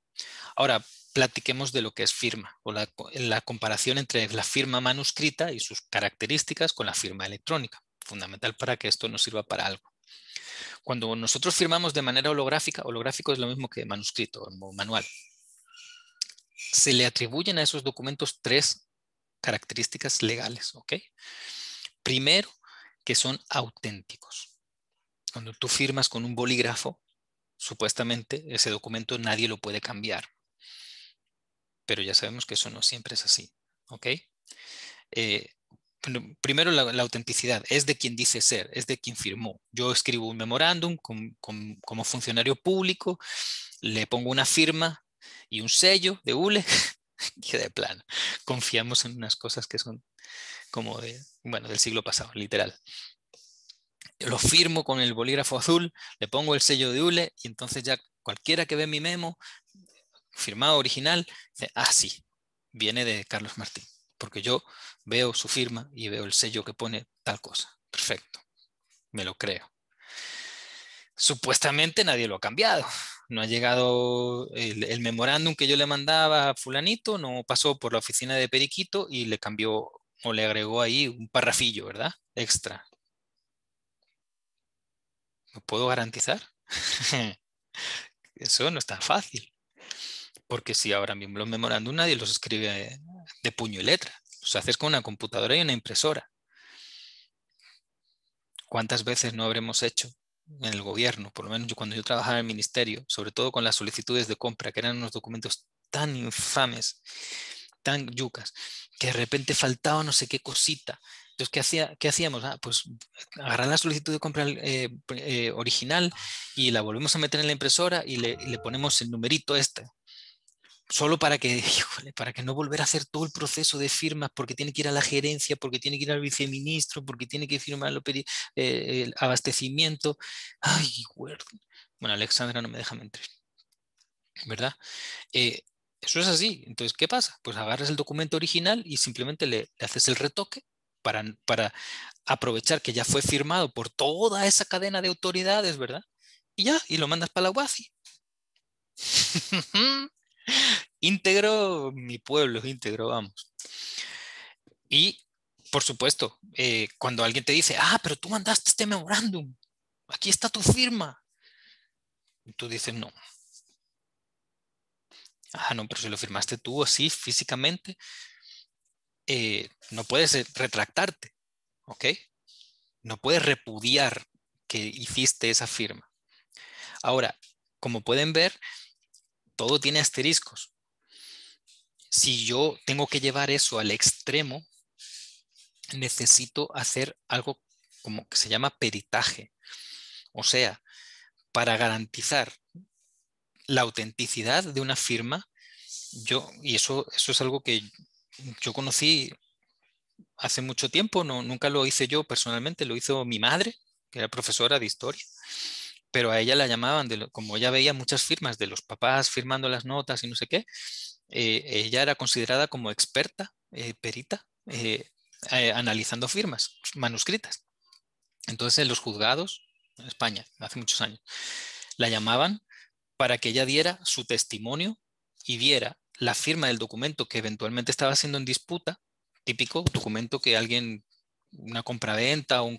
Ahora, platiquemos de lo que es firma o la comparación entre la firma manuscrita y sus características con la firma electrónica, fundamental para que esto nos sirva para algo. Cuando nosotros firmamos de manera holográfica, holográfico es lo mismo que manuscrito o manual, se le atribuyen a esos documentos tres características legales, ¿ok? Primero, que son auténticos. Cuando tú firmas con un bolígrafo, supuestamente ese documento nadie lo puede cambiar. Pero ya sabemos que eso no siempre es así, ¿ok? Primero, la autenticidad es de quien dice ser, es de quien firmó. Yo escribo un memorándum como funcionario público, le pongo una firma y un sello de hule y de plano confiamos en unas cosas que son como del siglo pasado, literal. Lo firmo con el bolígrafo azul, le pongo el sello de hule y entonces ya cualquiera que ve mi memo firmado original dice, ah, sí, viene de Carlos Martín. Porque yo veo su firma y veo el sello que pone tal cosa. Perfecto. Me lo creo. Supuestamente nadie lo ha cambiado. No ha llegado el memorándum que yo le mandaba a fulanito, no pasó por la oficina de Periquito y le cambió o le agregó ahí un parrafillo, ¿verdad? Extra. ¿Lo puedo garantizar? Eso no es tan fácil. Porque si ahora mismo los memorándum nadie los escribe de puño y letra. Los haces con una computadora y una impresora. ¿Cuántas veces no habremos hecho en el gobierno? Por lo menos yo, cuando yo trabajaba en el ministerio, sobre todo con las solicitudes de compra, que eran unos documentos tan infames, tan yucas, que de repente faltaba no sé qué cosita. Entonces, ¿qué hacíamos? Ah, pues agarrar la solicitud de compra original y la volvemos a meter en la impresora y le ponemos el numerito este. Solo para que, híjole, para que no volver a hacer todo el proceso de firmas, porque tiene que ir a la gerencia, porque tiene que ir al viceministro, porque tiene que firmar el abastecimiento. Ay, bueno, Alexandra no me deja mentir, ¿verdad? Eso es así. Entonces, ¿qué pasa? Pues agarras el documento original y simplemente le haces el retoque para aprovechar que ya fue firmado por toda esa cadena de autoridades, ¿verdad? Y ya, y lo mandas para la UASI. Íntegro, mi pueblo es íntegro, vamos. Y, por supuesto, cuando alguien te dice, ah, pero tú mandaste este memorándum, aquí está tu firma. Y tú dices, no. Ah, no, pero si lo firmaste tú así, físicamente, no puedes retractarte, ¿ok? No puedes repudiar que hiciste esa firma. Ahora, como pueden ver, todo tiene asteriscos. Si yo tengo que llevar eso al extremo, necesito hacer algo como que se llama peritaje. O sea, para garantizar la autenticidad de una firma, y eso es algo que yo conocí hace mucho tiempo, nunca lo hice yo personalmente, lo hizo mi madre, que era profesora de historia. Pero a ella la llamaban, como ella veía muchas firmas de los papás firmando las notas y no sé qué, ella era considerada como experta, perita, analizando firmas manuscritas. Entonces en los juzgados, en España, hace muchos años, la llamaban para que ella diera su testimonio y diera la firma del documento que eventualmente estaba siendo en disputa, típico documento que alguien, una compraventa o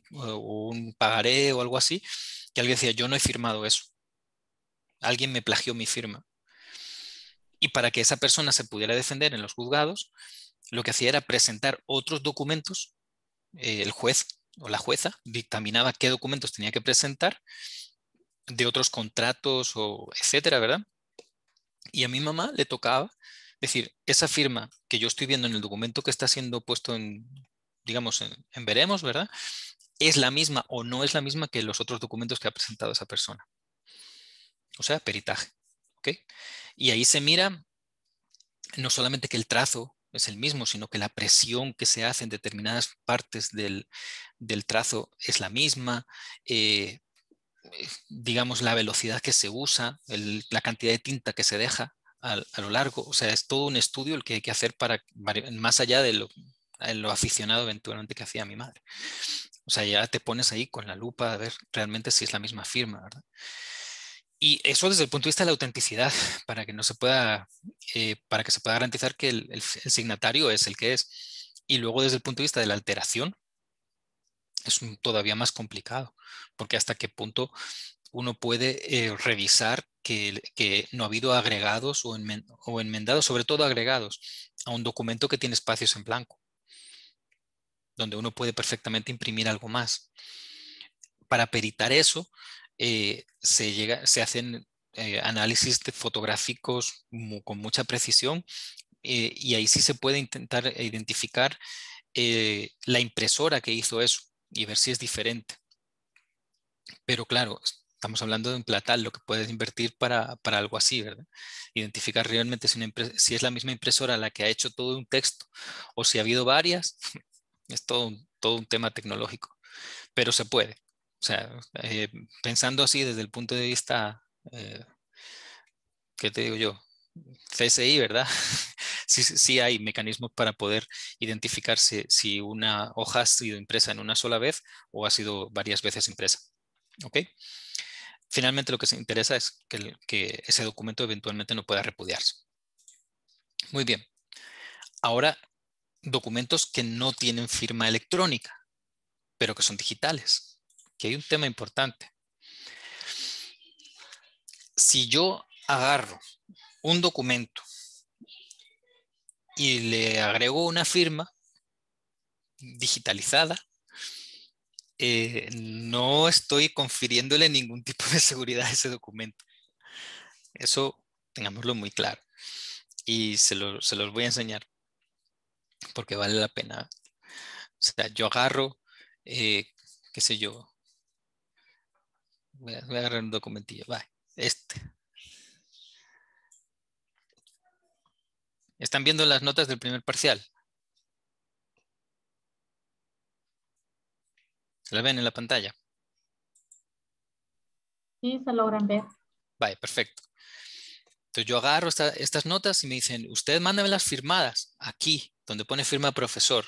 un pagaré o algo así, que alguien decía, yo no he firmado eso. Alguien me plagió mi firma. Y para que esa persona se pudiera defender en los juzgados, lo que hacía era presentar otros documentos. El juez o la jueza dictaminaba qué documentos tenía que presentar de otros contratos, o etcétera, ¿verdad? Y a mi mamá le tocaba decir, esa firma que yo estoy viendo en el documento que está siendo puesto en, digamos, en veremos, ¿verdad? ¿Es la misma o no es la misma que los otros documentos que ha presentado esa persona? O sea, peritaje. ¿Okay? Y ahí se mira no solamente que el trazo es el mismo, sino que la presión que se hace en determinadas partes del trazo es la misma, digamos, la velocidad que se usa, la cantidad de tinta que se deja a lo largo. O sea, es todo un estudio el que hay que hacer más allá de lo aficionado eventualmente que hacía mi madre. O sea, ya te pones ahí con la lupa a ver realmente si es la misma firma, ¿verdad? Y eso desde el punto de vista de la autenticidad, para que se pueda garantizar que el signatario es el que es. Y luego desde el punto de vista de la alteración, es todavía más complicado, porque hasta qué punto uno puede revisar que no ha habido agregados o enmendados, sobre todo agregados, a un documento que tiene espacios en blanco, donde uno puede perfectamente imprimir algo más. Para peritar eso, se hacen análisis fotográficos con mucha precisión, y ahí sí se puede intentar identificar la impresora que hizo eso y ver si es diferente. Pero claro, estamos hablando de un platal, lo que puedes invertir para algo así, ¿verdad? Identificar realmente si es la misma impresora la que ha hecho todo un texto o si ha habido varias. Es todo un tema tecnológico, pero se puede. O sea, pensando así desde el punto de vista, ¿qué te digo yo? CSI, ¿verdad? sí hay mecanismos para poder identificar si una hoja ha sido impresa en una sola vez o ha sido varias veces impresa. ¿Ok? Finalmente lo que se interesa es que ese documento eventualmente no pueda repudiarse. Muy bien. Ahora, documentos que no tienen firma electrónica, pero que son digitales. Aquí hay un tema importante. Si yo agarro un documento y le agrego una firma digitalizada, no estoy confiriéndole ningún tipo de seguridad a ese documento. Eso tengámoslo muy claro. Y se los voy a enseñar, porque vale la pena. O sea, yo agarro, qué sé yo, voy a agarrar un documentillo, este. ¿Están viendo las notas del primer parcial? ¿Se la ven en la pantalla? Sí, se logran ver. Vale, perfecto. Entonces yo agarro estas notas y me dicen, ustedes mándenme las firmadas aquí, donde pone firma profesor.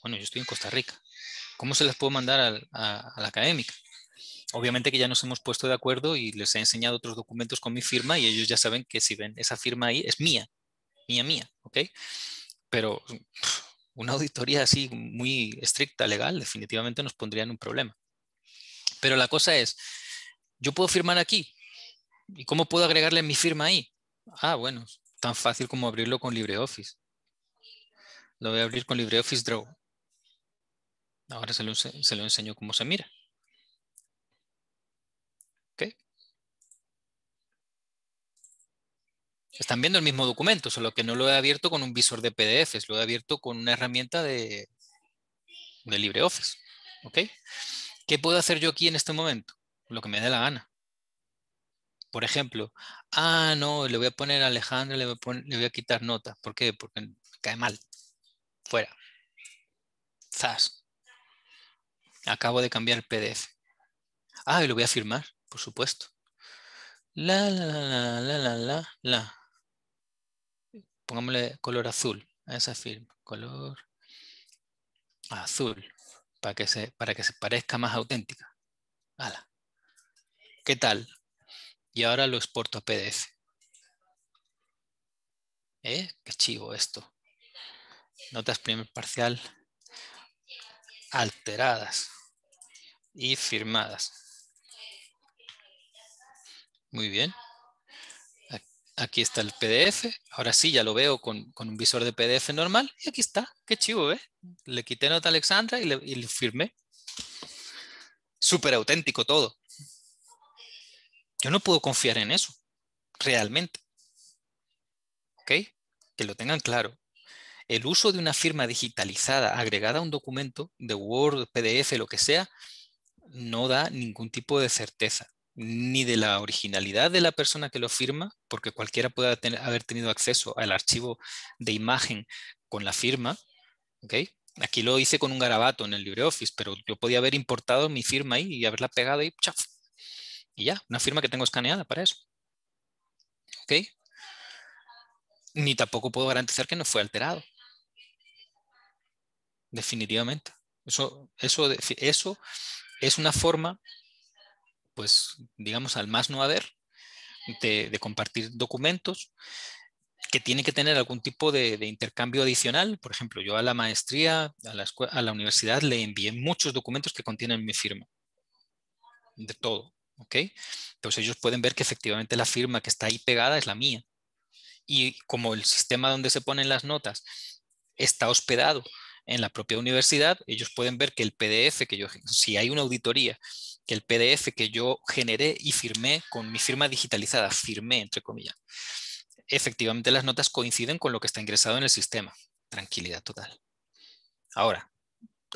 Bueno, yo estoy en Costa Rica. ¿Cómo se las puedo mandar a la académica? Obviamente que ya nos hemos puesto de acuerdo y les he enseñado otros documentos con mi firma y ellos ya saben que si ven esa firma ahí es mía, ¿ok? Pero una auditoría así muy estricta, legal, definitivamente nos pondría en un problema. Pero la cosa es, yo puedo firmar aquí. ¿Y cómo puedo agregarle mi firma ahí? Ah, bueno, tan fácil como abrirlo con LibreOffice. Lo voy a abrir con LibreOffice Draw. Ahora se lo enseño cómo se mira. ¿Ok? Están viendo el mismo documento, solo que no lo he abierto con un visor de PDFs, lo he abierto con una herramienta de LibreOffice. ¿Ok? ¿Qué puedo hacer yo aquí en este momento? Lo que me dé la gana. Por ejemplo, ah, no, le voy a poner a Alejandra, le voy a quitar nota. ¿Por qué? Porque me cae mal. Fuera. Zas. Acabo de cambiar el PDF. Ah, y lo voy a firmar, por supuesto. Pongámosle color azul a esa firma. Color azul. Para que se parezca más auténtica. Ala. ¿Qué tal? Y ahora lo exporto a PDF. ¿Eh? Qué chivo esto. Notas primer parcial alteradas y firmadas. Muy bien. Aquí está el PDF. Ahora sí, ya lo veo con un visor de PDF normal. Y aquí está. Qué chivo, ¿eh? Le quité nota a Alexandra y le firmé. Súper auténtico todo. Yo no puedo confiar en eso, realmente. ¿Ok? Que lo tengan claro. El uso de una firma digitalizada, agregada a un documento de Word, PDF, lo que sea, no da ningún tipo de certeza, ni de la originalidad de la persona que lo firma, porque cualquiera puede haber tenido acceso al archivo de imagen con la firma. ¿Ok? Aquí lo hice con un garabato en el LibreOffice, pero yo podía haber importado mi firma ahí y haberla pegado y ¡chaf! Y ya, una firma que tengo escaneada para eso. ¿Ok? Ni tampoco puedo garantizar que no fue alterado. Definitivamente. Eso es una forma, pues, digamos, al más no haber, de compartir documentos que tiene que tener algún tipo de intercambio adicional. Por ejemplo, yo a la maestría, a la universidad, le envié muchos documentos que contienen mi firma. De todo. ¿Ok? Entonces ellos pueden ver que efectivamente la firma que está ahí pegada es la mía. Y como el sistema donde se ponen las notas está hospedado en la propia universidad, ellos pueden ver que el PDF que yo, si hay una auditoría, que el PDF que yo generé y firmé con mi firma digitalizada, firmé entre comillas, efectivamente las notas coinciden con lo que está ingresado en el sistema. Tranquilidad total. Ahora,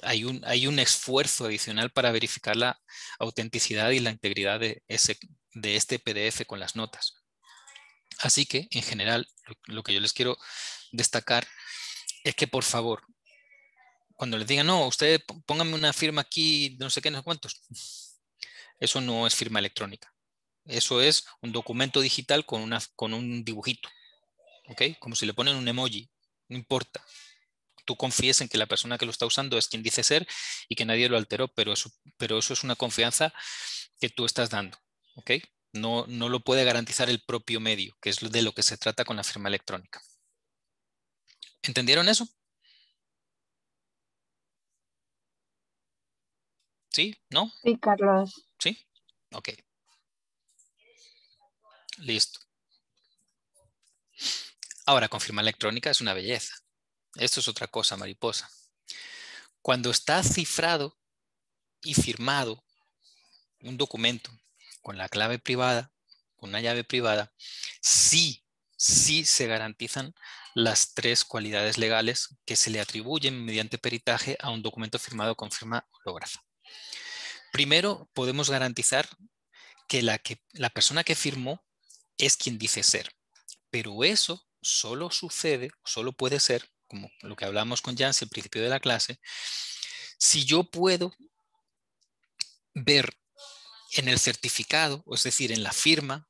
hay un esfuerzo adicional para verificar la autenticidad y la integridad de este PDF con las notas. Así que, en general, lo que yo les quiero destacar es que, por favor, cuando les digan, no, ustedes pónganme una firma aquí, no sé qué, no sé cuántos. Eso no es firma electrónica. Eso es un documento digital con un dibujito. ¿Ok? Como si le ponen un emoji. No importa. Tú confíes en que la persona que lo está usando es quien dice ser y que nadie lo alteró, pero eso es una confianza que tú estás dando. ¿Ok? No lo puede garantizar el propio medio, que es de lo que se trata con la firma electrónica. ¿Entendieron eso? ¿Sí? ¿No? Sí, Carlos. ¿Sí? Ok. Listo. Ahora, con firma electrónica es una belleza. Esto es otra cosa, mariposa. Cuando está cifrado y firmado un documento con la clave privada, con una llave privada, sí se garantizan las tres cualidades legales que se le atribuyen mediante peritaje a un documento firmado con firma hológrafa. Primero, podemos garantizar que la persona que firmó es quien dice ser, pero eso solo sucede, solo puede ser, como lo que hablamos con Jancy al principio de la clase, si yo puedo ver en el certificado, es decir, en la firma,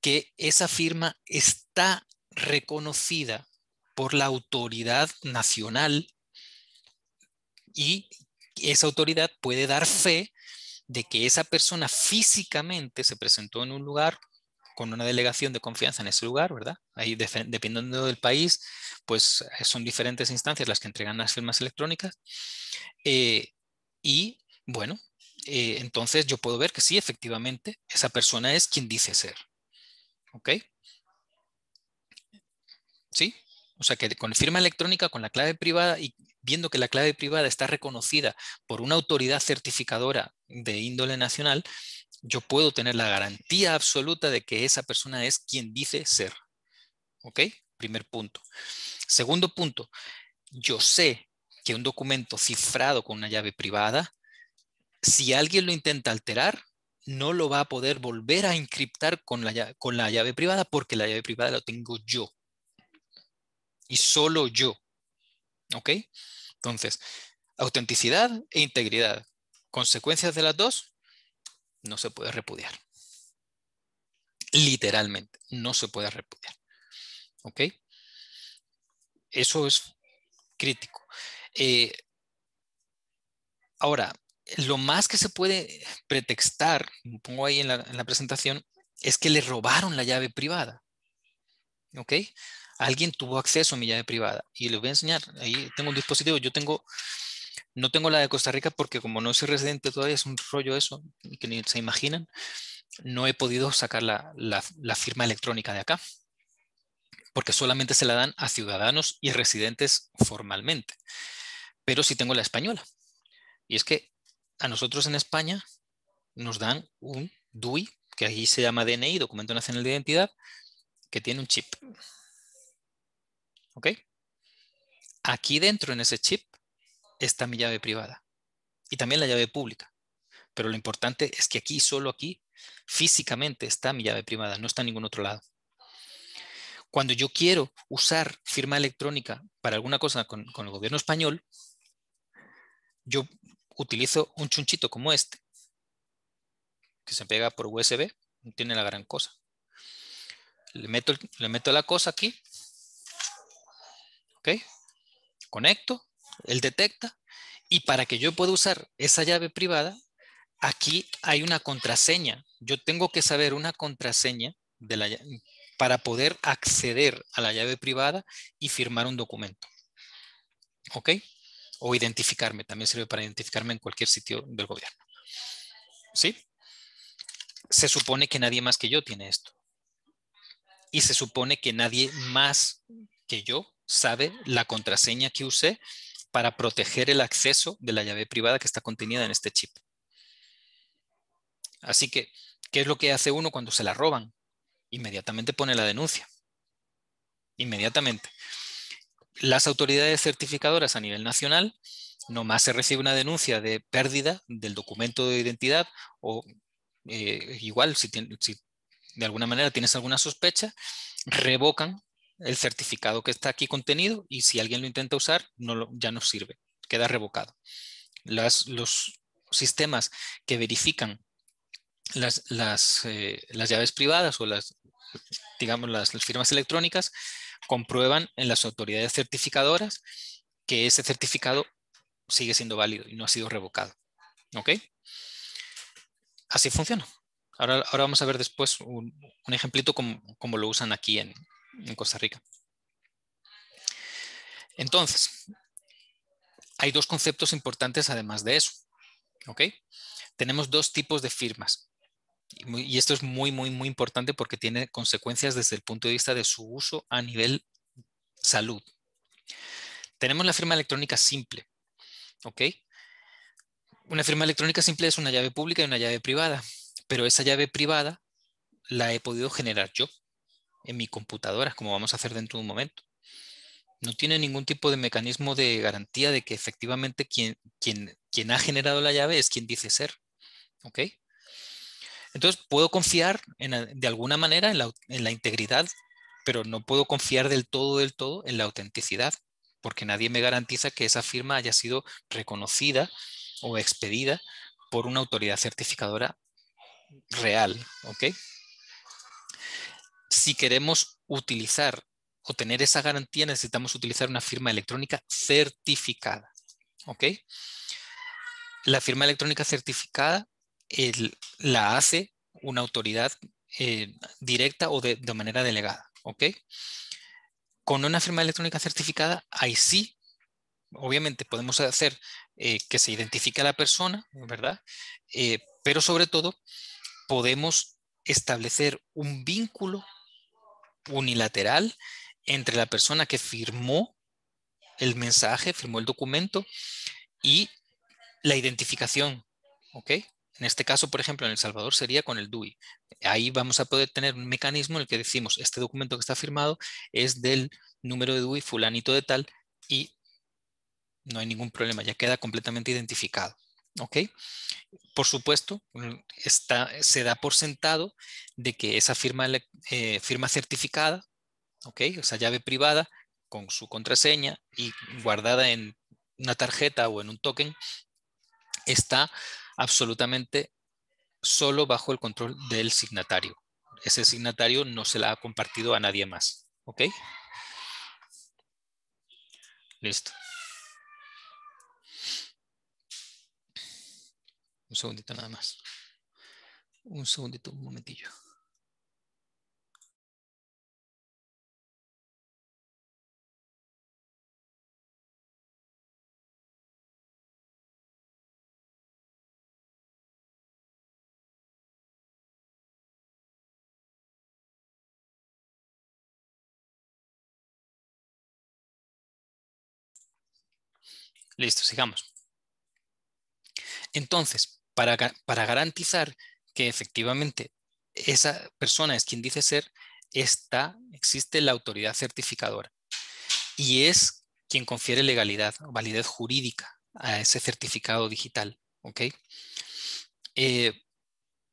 que esa firma está reconocida por la autoridad nacional y esa autoridad puede dar fe de que esa persona físicamente se presentó en un lugar con una delegación de confianza en ese lugar, ¿verdad? Ahí, dependiendo del país, pues son diferentes instancias las que entregan las firmas electrónicas. Y, bueno, entonces yo puedo ver que sí, efectivamente, esa persona es quien dice ser. ¿Ok? ¿Sí? O sea, que con firma electrónica, con la clave privada y viendo que la clave privada está reconocida por una autoridad certificadora de índole nacional, yo puedo tener la garantía absoluta de que esa persona es quien dice ser. ¿Ok? Primer punto. Segundo punto. Yo sé que un documento cifrado con una llave privada, si alguien lo intenta alterar, no lo va a poder volver a encriptar con la llave privada porque la llave privada la tengo yo. Y solo yo. ¿Ok? Entonces, autenticidad e integridad. Consecuencias de las dos. No se puede repudiar. Literalmente, no se puede repudiar. ¿Ok? Eso es crítico. Ahora, lo más que se puede pretextar, como pongo ahí en la presentación, es que le robaron la llave privada. ¿Ok? Alguien tuvo acceso a mi llave privada. Y les voy a enseñar. Ahí tengo un dispositivo. Yo tengo... No tengo la de Costa Rica porque como no soy residente todavía, es un rollo eso, que ni se imaginan. No he podido sacar la firma electrónica de acá. Porque solamente se la dan a ciudadanos y residentes formalmente. Pero sí tengo la española. Y es que a nosotros en España nos dan un DUI, que allí se llama DNI, Documento Nacional de Identidad, que tiene un chip. ¿Ok? Aquí dentro en ese chip está mi llave privada y también la llave pública, pero lo importante es que aquí, solo aquí, físicamente está mi llave privada, no está en ningún otro lado. Cuando yo quiero usar firma electrónica para alguna cosa con el gobierno español, yo utilizo un chunchito como este, que se pega por USB, no tiene la gran cosa. Le meto la cosa aquí, ¿ok? Conecto. Él detecta y para que yo pueda usar esa llave privada, aquí hay una contraseña. Yo tengo que saber una contraseña para poder acceder a la llave privada y firmar un documento. ¿Ok? O identificarme. También sirve para identificarme en cualquier sitio del gobierno. ¿Sí? Se supone que nadie más que yo tiene esto. Y se supone que nadie más que yo sabe la contraseña que usé para proteger el acceso de la llave privada que está contenida en este chip. Así que, ¿qué es lo que hace uno cuando se la roban? Inmediatamente pone la denuncia. Inmediatamente. Las autoridades certificadoras a nivel nacional, nomás se recibe una denuncia de pérdida del documento de identidad o igual, si de alguna manera tienes alguna sospecha, revocan el certificado que está aquí contenido y si alguien lo intenta usar, ya no sirve, queda revocado. Los sistemas que verifican las llaves privadas o las firmas electrónicas comprueban en las autoridades certificadoras que ese certificado sigue siendo válido y no ha sido revocado. ¿Ok? Así funciona. Ahora vamos a ver después un ejemplito como lo usan aquí en Costa Rica. Entonces, hay dos conceptos importantes además de eso. ¿Ok? Tenemos dos tipos de firmas. Y esto es muy, muy, muy importante porque tiene consecuencias desde el punto de vista de su uso a nivel salud. Tenemos la firma electrónica simple. ¿Ok? Una firma electrónica simple es una llave pública y una llave privada. Pero esa llave privada la he podido generar yo en mi computadora, como vamos a hacer dentro de un momento. No tiene ningún tipo de mecanismo de garantía de que efectivamente quien ha generado la llave es quien dice ser. ¿Ok? Entonces, puedo confiar de alguna manera en la integridad pero no puedo confiar del todo en la autenticidad, porque nadie me garantiza que esa firma haya sido reconocida o expedida por una autoridad certificadora real, ¿ok? Si queremos utilizar o tener esa garantía, necesitamos utilizar una firma electrónica certificada, ¿ok? La firma electrónica certificada la hace una autoridad directa o de manera delegada, ¿ok? Con una firma electrónica certificada, ahí sí, obviamente podemos hacer que se identifique a la persona, ¿verdad? Pero sobre todo, podemos establecer un vínculo unilateral entre la persona que firmó el mensaje, firmó el documento y la identificación, ¿ok? En este caso, por ejemplo, en El Salvador sería con el DUI. Ahí vamos a poder tener un mecanismo en el que decimos, este documento que está firmado es del número de DUI fulanito de tal y no hay ningún problema, ya queda completamente identificado, ¿ok? Por supuesto, se da por sentado de que esa firma certificada, ¿ok? Esa llave privada con su contraseña y guardada en una tarjeta o en un token, está absolutamente solo bajo el control del signatario. Ese signatario no se la ha compartido a nadie más, ¿ok? Listo. Un segundito nada más. Un segundito, un momentillo. Listo, sigamos. Entonces, para garantizar que efectivamente esa persona es quien dice ser, existe la autoridad certificadora y es quien confiere legalidad o validez jurídica a ese certificado digital, ¿ok?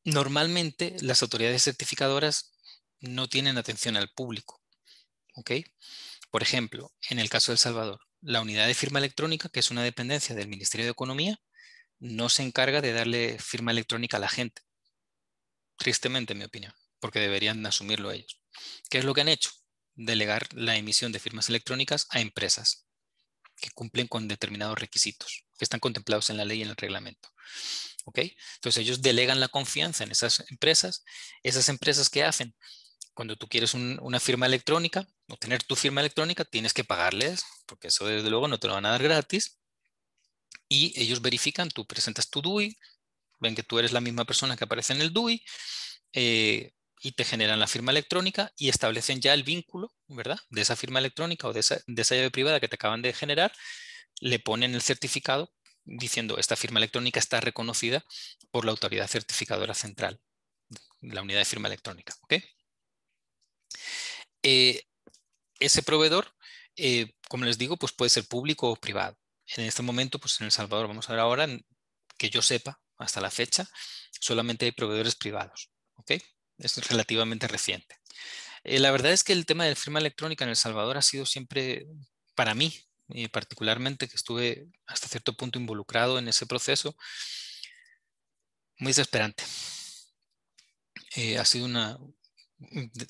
Normalmente las autoridades certificadoras no tienen atención al público, ¿ok? Por ejemplo, en el caso de El Salvador, la unidad de firma electrónica, que es una dependencia del Ministerio de Economía, no se encarga de darle firma electrónica a la gente. Tristemente, en mi opinión, porque deberían asumirlo ellos. ¿Qué es lo que han hecho? Delegar la emisión de firmas electrónicas a empresas que cumplen con determinados requisitos que están contemplados en la ley y en el reglamento, ¿ok? Entonces ellos delegan la confianza en esas empresas. Esas empresas, ¿qué hacen? Cuando tú quieres una firma electrónica, obtener tu firma electrónica, tienes que pagarles, porque eso desde luego no te lo van a dar gratis. Y ellos verifican, tú presentas tu DUI, ven que tú eres la misma persona que aparece en el DUI y te generan la firma electrónica y establecen ya el vínculo, ¿verdad? De esa firma electrónica o de esa llave privada que te acaban de generar, le ponen el certificado diciendo esta firma electrónica está reconocida por la autoridad certificadora central, la unidad de firma electrónica, ¿ok? Ese proveedor, como les digo, pues puede ser público o privado. En este momento, pues en El Salvador, vamos a ver ahora, que yo sepa, hasta la fecha, solamente hay proveedores privados, ¿ok? Es relativamente reciente. La verdad es que el tema de firma electrónica en El Salvador ha sido siempre, para mí, particularmente, que estuve hasta cierto punto involucrado en ese proceso, muy desesperante. Ha sido una...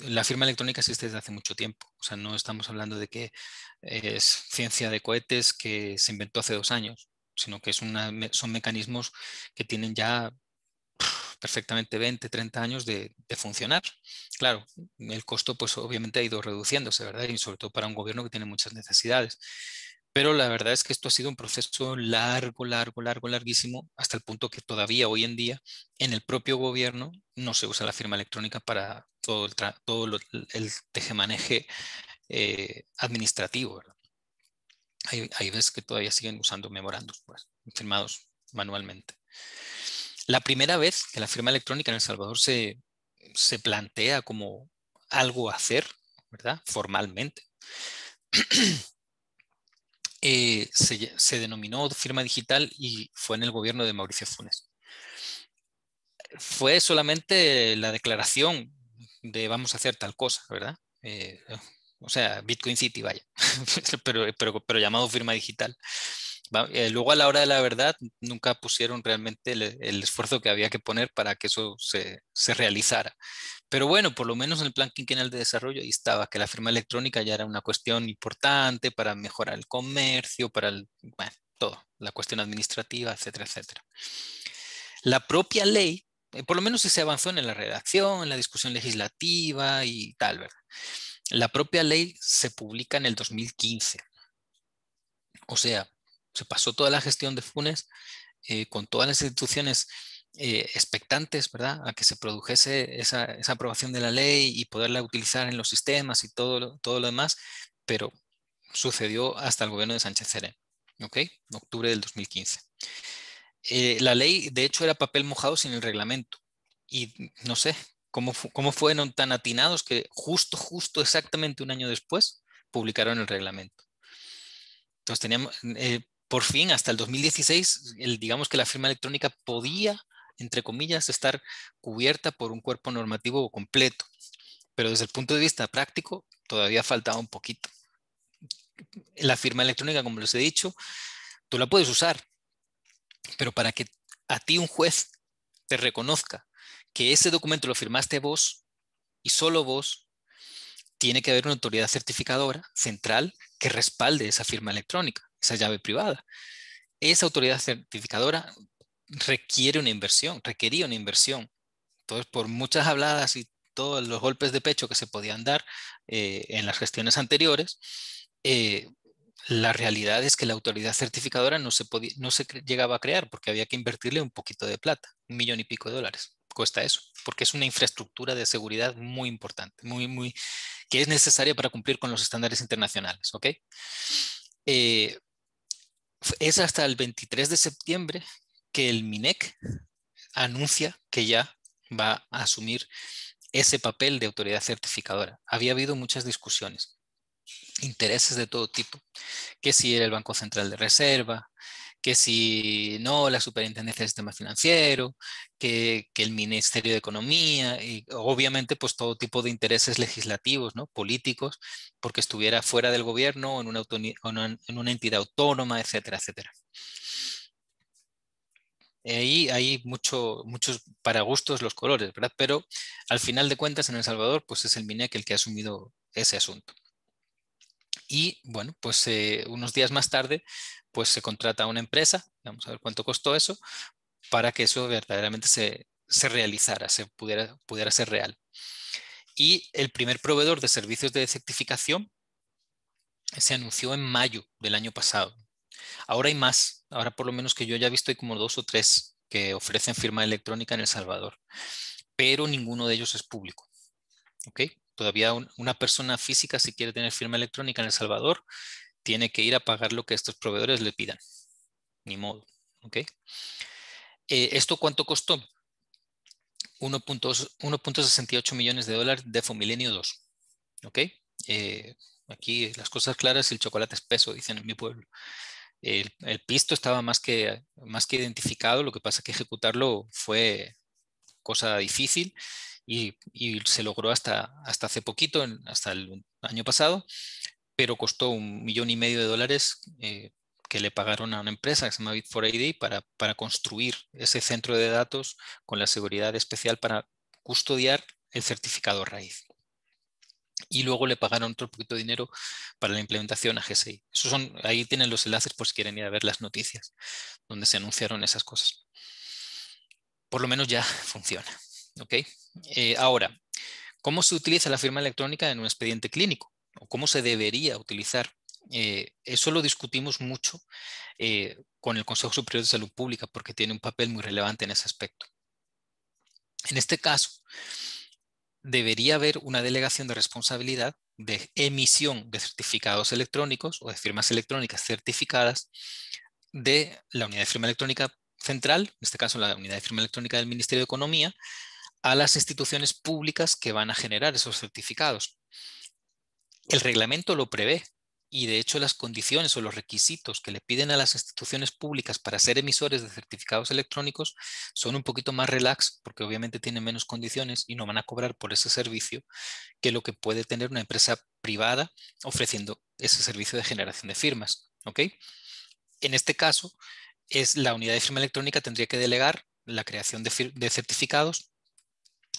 La firma electrónica existe desde hace mucho tiempo. O sea, no estamos hablando de que es ciencia de cohetes que se inventó hace 2 años, sino que son mecanismos que tienen ya perfectamente 20, 30 años de funcionar. Claro, el costo pues obviamente ha ido reduciéndose, ¿verdad? Y sobre todo para un gobierno que tiene muchas necesidades. Pero la verdad es que esto ha sido un proceso larguísimo, hasta el punto que todavía hoy en día en el propio gobierno no se usa la firma electrónica para todo el tejemaneje administrativo, ¿verdad? Ahí ves que todavía siguen usando memorandos, pues, firmados manualmente. La primera vez que la firma electrónica en El Salvador se plantea como algo a hacer, ¿verdad? Formalmente. Se denominó firma digital y fue en el gobierno de Mauricio Funes. Fue solamente la declaración de vamos a hacer tal cosa, ¿verdad? o sea, Bitcoin City, vaya, pero llamado firma digital. Luego, a la hora de la verdad, nunca pusieron realmente el esfuerzo que había que poner para que eso se realizara. Pero bueno, por lo menos en el plan quinquenal de desarrollo ahí estaba, que la firma electrónica ya era una cuestión importante para mejorar el comercio, para bueno, todo, la cuestión administrativa, etcétera, etcétera. La propia ley, por lo menos sí se avanzó en la redacción, en la discusión legislativa y tal, ¿verdad? La propia ley se publica en el 2015. O sea, se pasó toda la gestión de Funes con todas las instituciones expectantes, ¿verdad?, a que se produjese esa aprobación de la ley y poderla utilizar en los sistemas y todo lo demás, pero sucedió hasta el gobierno de Sánchez Serén, ¿ok? Octubre del 2015. La ley, de hecho, era papel mojado sin el reglamento. Y no sé cómo fueron tan atinados que justo exactamente un año después publicaron el reglamento. Entonces teníamos... por fin, hasta el 2016, digamos que la firma electrónica podía, entre comillas, estar cubierta por un cuerpo normativo completo. Pero desde el punto de vista práctico, todavía faltaba un poquito. La firma electrónica, como les he dicho, tú la puedes usar. Pero para que a ti un juez te reconozca que ese documento lo firmaste vos y solo vos, tiene que haber una autoridad certificadora central que respalde esa firma electrónica, esa llave privada. Esa autoridad certificadora requería una inversión. Entonces, por muchas habladas y todos los golpes de pecho que se podían dar en las gestiones anteriores, la realidad es que la autoridad certificadora no se llegaba a crear porque había que invertirle un poquito de plata, $1.5 millones. Cuesta eso, porque es una infraestructura de seguridad muy importante, muy que es necesaria para cumplir con los estándares internacionales, ¿ok? Es hasta el 23 de septiembre que el MINEC anuncia que ya va a asumir ese papel de autoridad certificadora. Había habido muchas discusiones, intereses de todo tipo, que si era el Banco Central de Reserva, que si no, la Superintendencia del Sistema Financiero, que el Ministerio de Economía, y obviamente pues todo tipo de intereses legislativos, ¿no?, políticos, porque estuviera fuera del gobierno, en una entidad autónoma, etcétera, etcétera. Ahí hay muchos para gustos los colores, ¿verdad? Pero al final de cuentas en El Salvador pues es el MINEC el que ha asumido ese asunto. Y bueno, pues unos días más tarde pues se contrata a una empresa, vamos a ver cuánto costó eso, para que eso verdaderamente se realizara, pudiera ser real. Y el primer proveedor de servicios de certificación se anunció en mayo del año pasado. Ahora hay más, ahora por lo menos que yo ya he visto hay como 2 o 3 que ofrecen firma electrónica en El Salvador, pero ninguno de ellos es público, ¿ok? Todavía una persona física, si quiere tener firma electrónica en El Salvador, tiene que ir a pagar lo que estos proveedores le pidan. Ni modo, ¿ok? ¿Esto cuánto costó? 1.68 millones de dólares de Fomilenio 2, ¿ok? Aquí las cosas claras y el chocolate espeso, dicen en mi pueblo. El pisto estaba más que identificado, lo que pasa es que ejecutarlo fue cosa difícil. Y se logró hasta hace poquito, hasta el año pasado, pero costó $1,500,000 que le pagaron a una empresa que se llama Bit4ID para construir ese centro de datos con la seguridad especial para custodiar el certificado raíz. Y luego le pagaron otro poquito de dinero para la implementación a GSI. Ahí tienen los enlaces por si quieren ir a ver las noticias donde se anunciaron esas cosas. Por lo menos ya funciona. Okay. Ahora, ¿cómo se utiliza la firma electrónica en un expediente clínico? ¿O cómo se debería utilizar? Eso lo discutimos mucho con el Consejo Superior de Salud Pública porque tiene un papel muy relevante en ese aspecto. En este caso, debería haber una delegación de responsabilidad de emisión de certificados electrónicos o de firmas electrónicas certificadas de la unidad de firma electrónica central, en este caso la unidad de firma electrónica del Ministerio de Economía, a las instituciones públicas que van a generar esos certificados. El reglamento lo prevé, y de hecho las condiciones o los requisitos que le piden a las instituciones públicas para ser emisores de certificados electrónicos son un poquito más relax, porque obviamente tienen menos condiciones y no van a cobrar por ese servicio que lo que puede tener una empresa privada ofreciendo ese servicio de generación de firmas. ¿Okay? En este caso, es la unidad de firma electrónica tendría que delegar la creación de certificados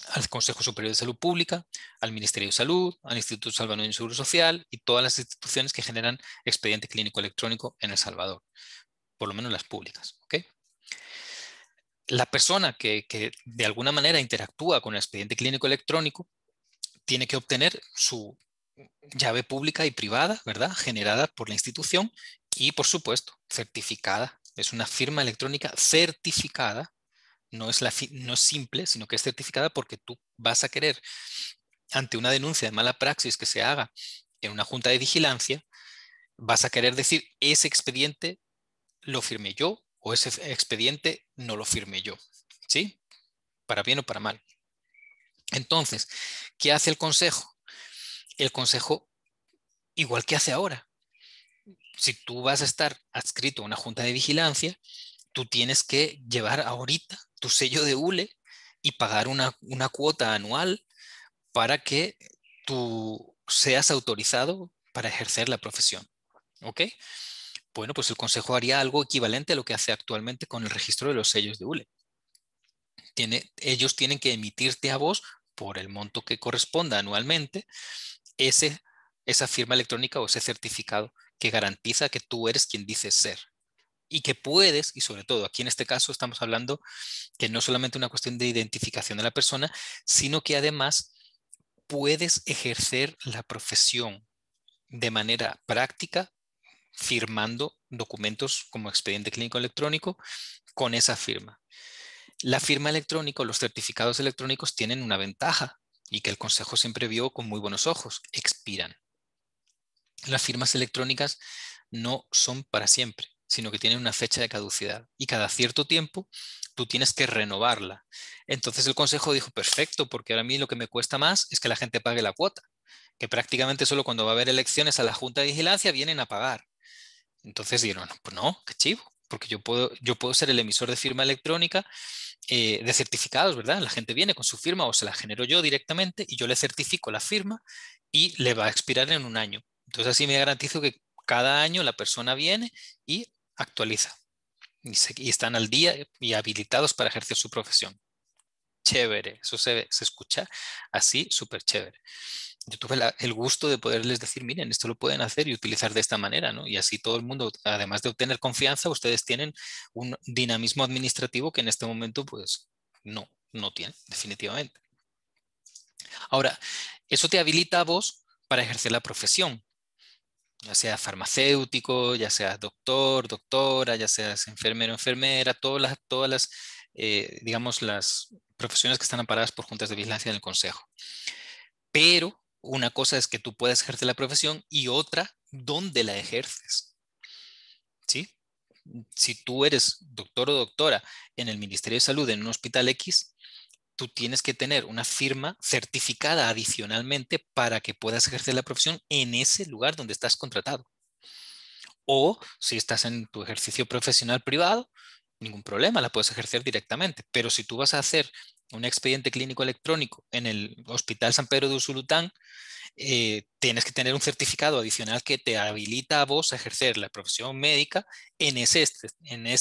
al Consejo Superior de Salud Pública, al Ministerio de Salud, al Instituto Salvadoreño de Seguro Social y todas las instituciones que generan expediente clínico electrónico en El Salvador, por lo menos las públicas. ¿Okay? La persona que de alguna manera interactúa con el expediente clínico electrónico tiene que obtener su llave pública y privada, ¿verdad?, generada por la institución y, por supuesto, certificada. Es una firma electrónica certificada. No es simple, sino que es certificada porque tú vas a querer, ante una denuncia de mala praxis que se haga en una junta de vigilancia, vas a querer decir, ese expediente lo firmé yo o ese expediente no lo firmé yo, ¿sí? Para bien o para mal. Entonces, ¿qué hace el Consejo? El Consejo, igual que hace ahora, si tú vas a estar adscrito a una junta de vigilancia, tú tienes que llevar ahorita tu sello de ULE y pagar una cuota anual para que tú seas autorizado para ejercer la profesión. ¿Ok? Bueno, pues el Consejo haría algo equivalente a lo que hace actualmente con el registro de los sellos de ULE. Ellos tienen que emitirte a vos, por el monto que corresponda anualmente, esa firma electrónica o ese certificado que garantiza que tú eres quien dices ser. Y que puedes, y sobre todo aquí en este caso estamos hablando que no solamente una cuestión de identificación de la persona, sino que además puedes ejercer la profesión de manera práctica firmando documentos como expediente clínico electrónico con esa firma. La firma electrónica o los certificados electrónicos tienen una ventaja y que el Consejo siempre vio con muy buenos ojos: expiran. Las firmas electrónicas no son para siempre, sino que tienen una fecha de caducidad y cada cierto tiempo tú tienes que renovarla. Entonces el Consejo dijo, perfecto, porque ahora a mí lo que me cuesta más es que la gente pague la cuota, que prácticamente solo cuando va a haber elecciones a la Junta de Vigilancia vienen a pagar. Entonces dijeron, pues no, qué chivo, porque yo puedo ser el emisor de firma electrónica de certificados, ¿verdad? La gente viene con su firma o se la genero yo directamente y yo le certifico la firma y le va a expirar en un año. Entonces así me garantizo que cada año la persona viene y actualiza y están al día y habilitados para ejercer su profesión. Chévere, eso se escucha así súper chévere. Yo tuve el gusto de poderles decir, miren, esto lo pueden hacer y utilizar de esta manera, ¿no? Y así todo el mundo, además de obtener confianza, ustedes tienen un dinamismo administrativo que en este momento pues no tienen, definitivamente. Ahora, eso te habilita a vos para ejercer la profesión. Ya sea farmacéutico, ya sea doctor, doctora, ya seas enfermero, enfermera, todas las profesiones que están amparadas por juntas de vigilancia en el Consejo. Pero una cosa es que tú puedas ejercer la profesión y otra, ¿dónde la ejerces? ¿Sí? Si tú eres doctor o doctora en el Ministerio de Salud en un hospital X, tú tienes que tener una firma certificada adicionalmente para que puedas ejercer la profesión en ese lugar donde estás contratado. O si estás en tu ejercicio profesional privado, ningún problema, la puedes ejercer directamente. Pero si tú vas a hacer un expediente clínico electrónico en el Hospital San Pedro de Usulután, tienes que tener un certificado adicional que te habilita a vos a ejercer la profesión médica en ese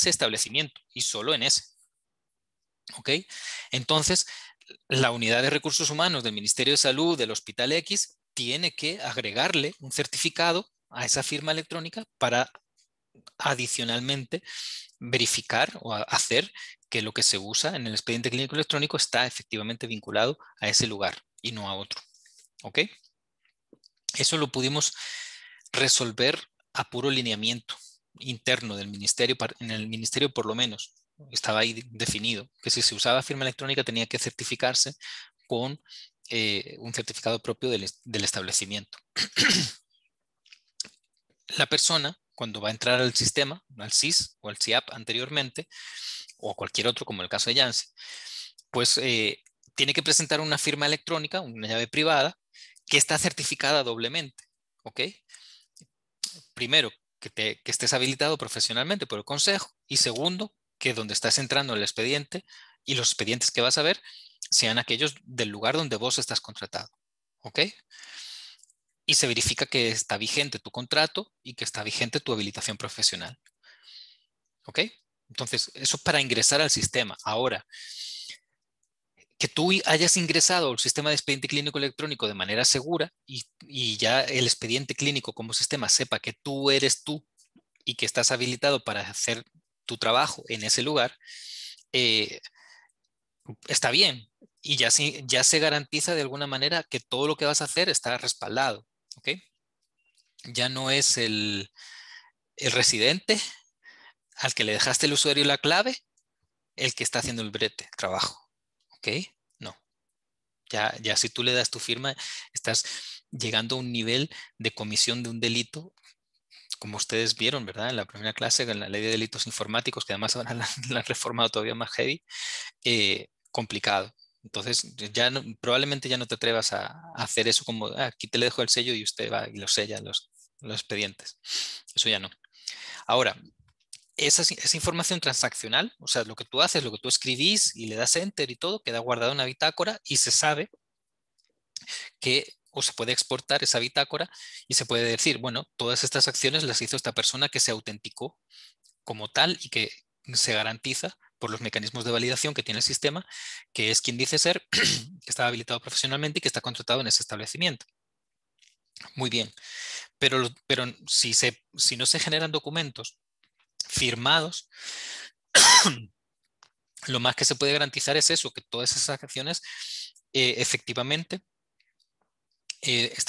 establecimiento y solo en ese. ¿Ok? Entonces, la unidad de recursos humanos del Ministerio de Salud del Hospital X tiene que agregarle un certificado a esa firma electrónica para adicionalmente verificar o hacer que lo que se usa en el expediente clínico electrónico está efectivamente vinculado a ese lugar y no a otro. ¿Ok? Eso lo pudimos resolver a puro lineamiento interno del Ministerio, en el Ministerio por lo menos. Estaba ahí definido que si se usaba firma electrónica tenía que certificarse con un certificado propio del establecimiento. La persona, cuando va a entrar al sistema, al CIS o al CIAP anteriormente, o a cualquier otro como el caso de Yancy, pues tiene que presentar una firma electrónica, una llave privada, que está certificada doblemente. ¿Ok? primero, que estés habilitado profesionalmente por el consejo, y segundo, que donde estás entrando el expediente y los expedientes que vas a ver sean aquellos del lugar donde vos estás contratado. ¿Ok? Y se verifica que está vigente tu contrato y que está vigente tu habilitación profesional. ¿Ok? Entonces, eso para ingresar al sistema. Ahora, que tú hayas ingresado al sistema de expediente clínico electrónico de manera segura y ya el expediente clínico como sistema sepa que tú eres tú y que estás habilitado para hacer tu trabajo en ese lugar, está bien. Y ya se garantiza de alguna manera que todo lo que vas a hacer está respaldado. ¿Okay? Ya no es el residente al que le dejaste el usuario y la clave el que está haciendo el brete, el trabajo. ¿Ok? No. Ya si tú le das tu firma, estás llegando a un nivel de comisión de un delito, como ustedes vieron, ¿verdad? En la primera clase, en la ley de delitos informáticos, que además ahora la han reformado todavía más heavy, complicado. Entonces, probablemente ya no te atrevas a hacer eso como, aquí te le dejo el sello y usted va y lo sella, los expedientes. Eso ya no. Ahora, esa información transaccional, o sea, lo que tú haces, lo que tú escribís y le das enter y todo, queda guardado en una bitácora y se sabe que, o se puede exportar esa bitácora y se puede decir, bueno, todas estas acciones las hizo esta persona que se autenticó como tal y que se garantiza por los mecanismos de validación que tiene el sistema, que es quien dice ser, que está habilitado profesionalmente y que está contratado en ese establecimiento. Muy bien, pero si no se generan documentos firmados, lo más que se puede garantizar es eso, que todas esas acciones efectivamente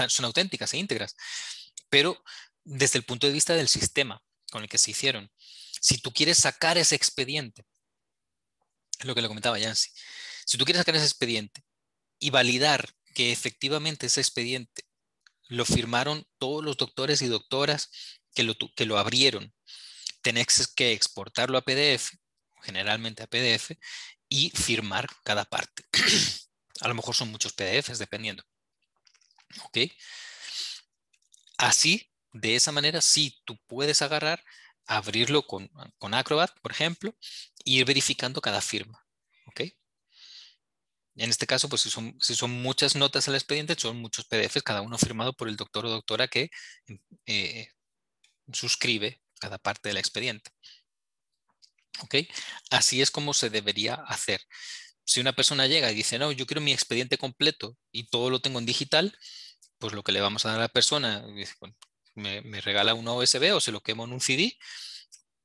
son auténticas e íntegras, pero desde el punto de vista del sistema con el que se hicieron. Si tú quieres sacar ese expediente, es lo que le comentaba Yancy, si tú quieres sacar ese expediente y validar que efectivamente ese expediente lo firmaron todos los doctores y doctoras que lo abrieron, tenés que exportarlo a PDF, generalmente a PDF, y firmar cada parte. A lo mejor son muchos PDFs, dependiendo. ¿Ok? Así, de esa manera, sí, tú puedes agarrar, abrirlo con Acrobat, por ejemplo, e ir verificando cada firma. ¿Ok? En este caso, pues si son muchas notas al expediente, son muchos PDFs, cada uno firmado por el doctor o doctora que suscribe cada parte del expediente. ¿Ok? Así es como se debería hacer. Si una persona llega y dice, no, yo quiero mi expediente completo y todo lo tengo en digital, pues lo que le vamos a dar a la persona, bueno, me regala una USB o se lo quemo en un CD,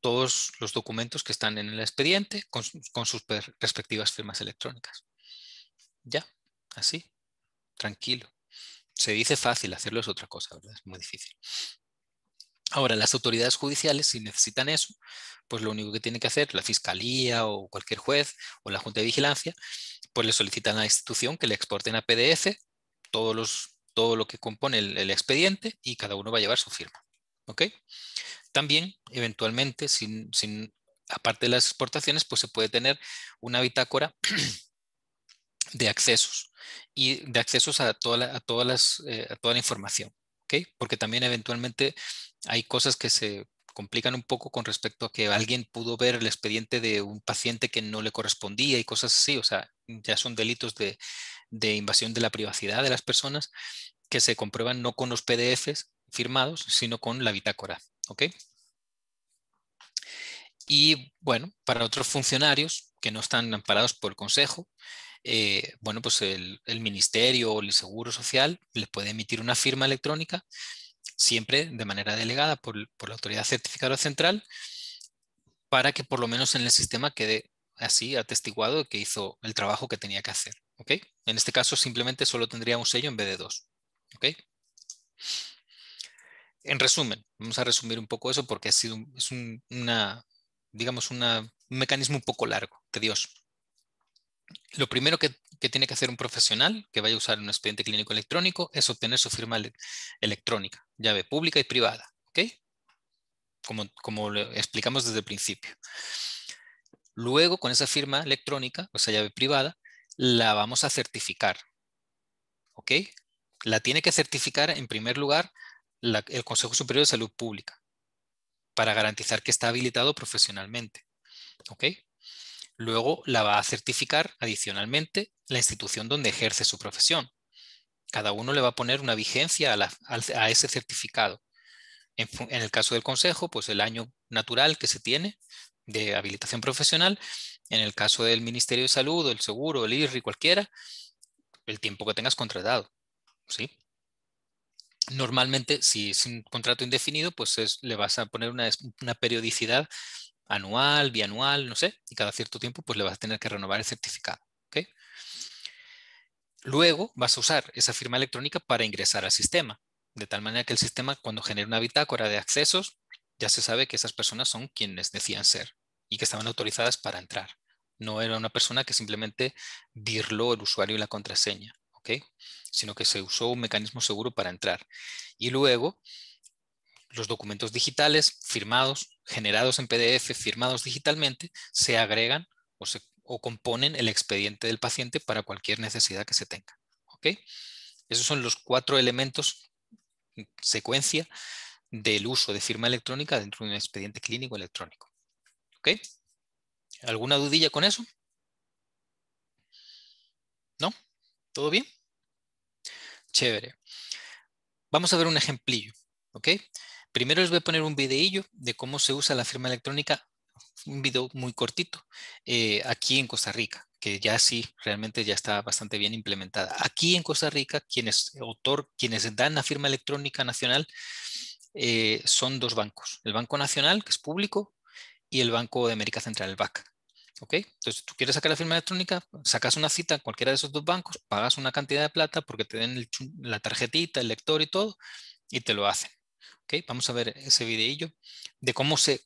todos los documentos que están en el expediente con sus respectivas firmas electrónicas. Ya, así, tranquilo. Se dice fácil, hacerlo es otra cosa, ¿verdad? Es muy difícil. Ahora, las autoridades judiciales, si necesitan eso, pues lo único que tienen que hacer, la fiscalía o cualquier juez o la Junta de Vigilancia, pues le solicitan a la institución que le exporten a PDF todo lo que compone el expediente y cada uno va a llevar su firma. ¿Ok? También, eventualmente, aparte de las exportaciones, pues se puede tener una bitácora de accesos y de accesos a toda la información. ¿Okay? Porque también eventualmente hay cosas que se complican un poco con respecto a que alguien pudo ver el expediente de un paciente que no le correspondía y cosas así. O sea, ya son delitos de invasión de la privacidad de las personas que se comprueban no con los PDFs firmados, sino con la bitácora. ¿Okay? Y bueno, para otros funcionarios que no están amparados por el Consejo, bueno, pues el Ministerio o el Seguro Social les puede emitir una firma electrónica, siempre de manera delegada por la autoridad certificadora central, para que por lo menos en el sistema quede así atestiguado que hizo el trabajo que tenía que hacer. ¿Ok? En este caso simplemente solo tendría un sello en vez de dos. ¿Ok? En resumen, vamos a resumir un poco eso porque es un mecanismo un poco largo, tedioso. Lo primero que tiene que hacer un profesional que vaya a usar un expediente clínico electrónico es obtener su firma electrónica, llave pública y privada, ¿ok? Como lo explicamos desde el principio. Luego, con esa firma electrónica, o esa llave privada, la vamos a certificar, ¿ok? La tiene que certificar en primer lugar el Consejo Superior de Salud Pública para garantizar que está habilitado profesionalmente. ¿Ok? Luego la va a certificar adicionalmente la institución donde ejerce su profesión. Cada uno le va a poner una vigencia a ese certificado. En el caso del Consejo, pues el año natural que se tiene de habilitación profesional. En el caso del Ministerio de Salud, o el Seguro, el IRRI, cualquiera, el tiempo que tengas contratado. ¿Sí? Normalmente, si es un contrato indefinido, pues le vas a poner una periodicidad anual, bianual, no sé, y cada cierto tiempo pues le vas a tener que renovar el certificado. ¿Okay? Luego vas a usar esa firma electrónica para ingresar al sistema, de tal manera que el sistema, cuando genere una bitácora de accesos, ya se sabe que esas personas son quienes decían ser y que estaban autorizadas para entrar. No era una persona que simplemente birló el usuario y la contraseña, ¿okay? Sino que se usó un mecanismo seguro para entrar. Y luego los documentos digitales firmados, generados en PDF, firmados digitalmente, se agregan o componen el expediente del paciente para cualquier necesidad que se tenga. ¿Okay? Esos son los 4 elementos secuencia del uso de firma electrónica dentro de un expediente clínico electrónico. ¿Okay? ¿Alguna dudilla con eso? ¿No? ¿Todo bien? Chévere. Vamos a ver un ejemplillo. ¿Okay? Primero les voy a poner un videillo de cómo se usa la firma electrónica, un video muy cortito, aquí en Costa Rica, que ya sí, realmente ya está bastante bien implementada. Aquí en Costa Rica, quienes dan la firma electrónica nacional son 2 bancos, el Banco Nacional, que es público, y el Banco de América Central, el BAC. ¿Okay? Entonces, tú quieres sacar la firma electrónica, sacas una cita a cualquiera de esos 2 bancos, pagas una cantidad de plata porque te den la tarjetita, el lector y todo, y te lo hacen. Okay, vamos a ver ese videillo de cómo se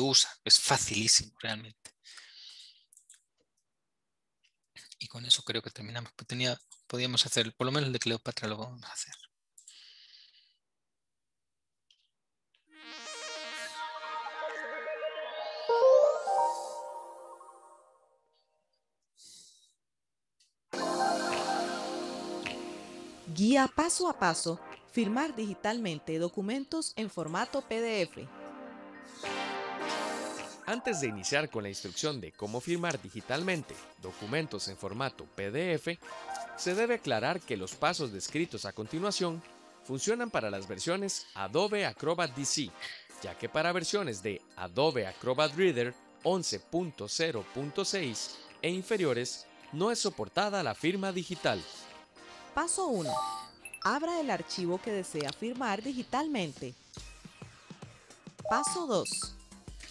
usa. Es facilísimo realmente. Y con eso creo que terminamos. Podíamos hacer, por lo menos el de Cleopatra lo vamos a hacer. Guía paso a paso. Firmar digitalmente documentos en formato PDF. Antes de iniciar con la instrucción de cómo firmar digitalmente documentos en formato PDF, se debe aclarar que los pasos descritos a continuación funcionan para las versiones Adobe Acrobat DC, ya que para versiones de Adobe Acrobat Reader 11.0.6 e inferiores no es soportada la firma digital. Paso 1. Abra el archivo que desea firmar digitalmente. Paso 2.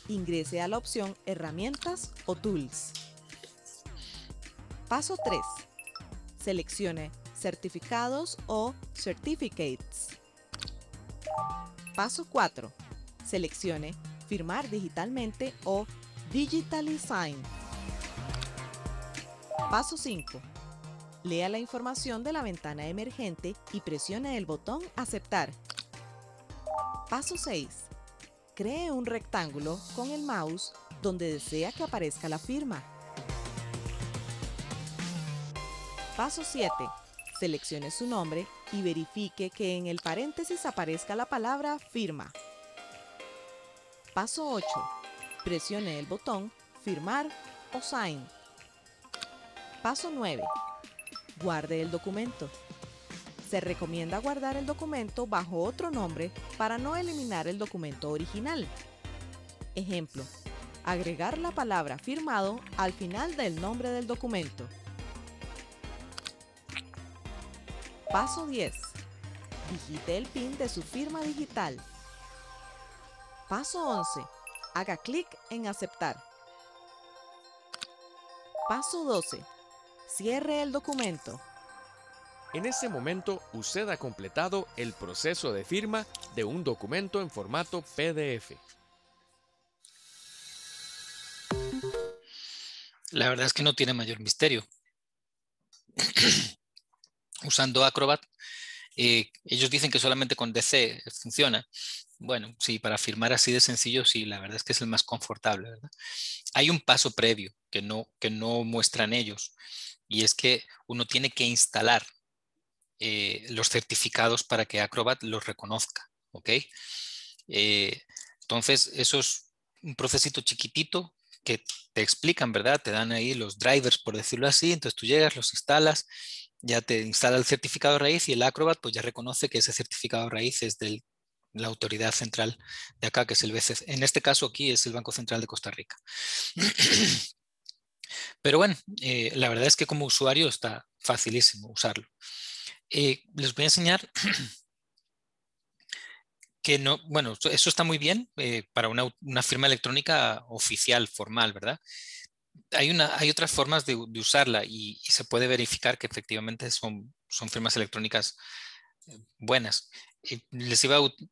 Ingrese a la opción Herramientas o Tools. Paso 3. Seleccione Certificados o Certificates. Paso 4. Seleccione Firmar digitalmente o Digitally Sign. Paso 5. Lea la información de la ventana emergente y presione el botón Aceptar. Paso 6. Cree un rectángulo con el mouse donde desea que aparezca la firma. Paso 7. Seleccione su nombre y verifique que en el paréntesis aparezca la palabra Firma. Paso 8. Presione el botón Firmar o Sign. Paso 9. Guarde el documento. Se recomienda guardar el documento bajo otro nombre para no eliminar el documento original. Ejemplo, agregar la palabra firmado al final del nombre del documento. Paso 10. Digite el PIN de su firma digital. Paso 11. Haga clic en Aceptar. Paso 12. Cierre el documento. En este momento, usted ha completado el proceso de firma de un documento en formato PDF. La verdad es que no tiene mayor misterio. Usando Acrobat, ellos dicen que solamente con DC funciona. Bueno, sí, para firmar así de sencillo, sí, la verdad es que es el más confortable, ¿verdad? Hay un paso previo que no muestran ellos. Y es que uno tiene que instalar los certificados para que Acrobat los reconozca, ¿ok? Entonces, eso es un procesito chiquitito que te explican, ¿verdad? Te dan ahí los drivers, por decirlo así. Entonces tú llegas, los instalas, ya te instala el certificado raíz y el Acrobat pues ya reconoce que ese certificado raíz es de la autoridad central de acá, que es el BCC. En este caso aquí es el Banco Central de Costa Rica. Pero bueno, la verdad es que como usuario está facilísimo usarlo. Les voy a enseñar que no, bueno, eso está muy bien para una firma electrónica oficial, formal, ¿verdad? Hay otras formas de usarla y se puede verificar que efectivamente son firmas electrónicas buenas.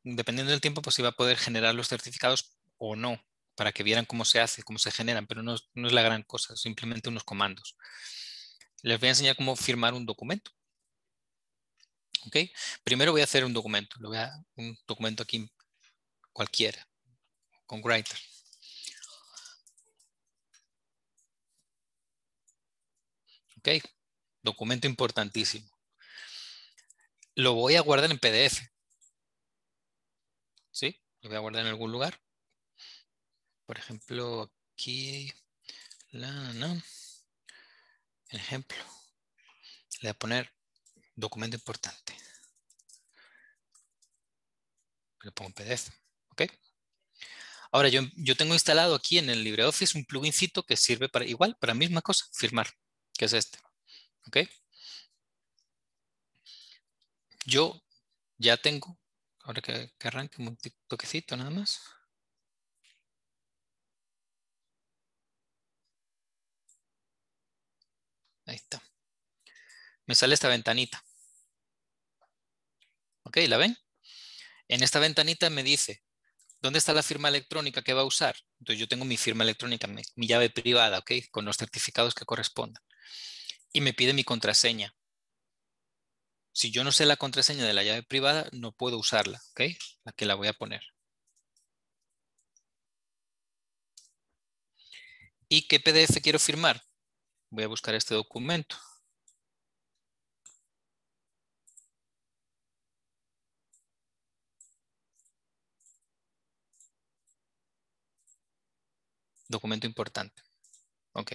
Dependiendo del tiempo, pues iba a poder generar los certificados o no, para que vieran cómo se hace, cómo se generan, pero no es la gran cosa, simplemente unos comandos. Les voy a enseñar cómo firmar un documento. ¿Okay? Primero voy a hacer un documento, un documento aquí cualquiera, con Writer. ¿Ok? Documento importantísimo. Lo voy a guardar en PDF. ¿Sí? Lo voy a guardar en algún lugar. Por ejemplo, aquí, el ejemplo, le voy a poner documento importante. Le pongo en PDF. ¿Ok? Ahora, yo tengo instalado aquí en el LibreOffice un plugincito que sirve para igual, para la misma cosa, firmar, que es este. ¿Ok? Yo ya tengo, ahora que arranque un toquecito nada más. Ahí está. Me sale esta ventanita. ¿Ok? ¿La ven? En esta ventanita me dice, ¿dónde está la firma electrónica que va a usar? Entonces yo tengo mi firma electrónica, mi llave privada, ¿ok? Con los certificados que correspondan. Y me pide mi contraseña. Si yo no sé la contraseña de la llave privada, no puedo usarla, ¿ok? La que la voy a poner. ¿Y qué PDF quiero firmar? Voy a buscar este documento. Documento importante. Ok.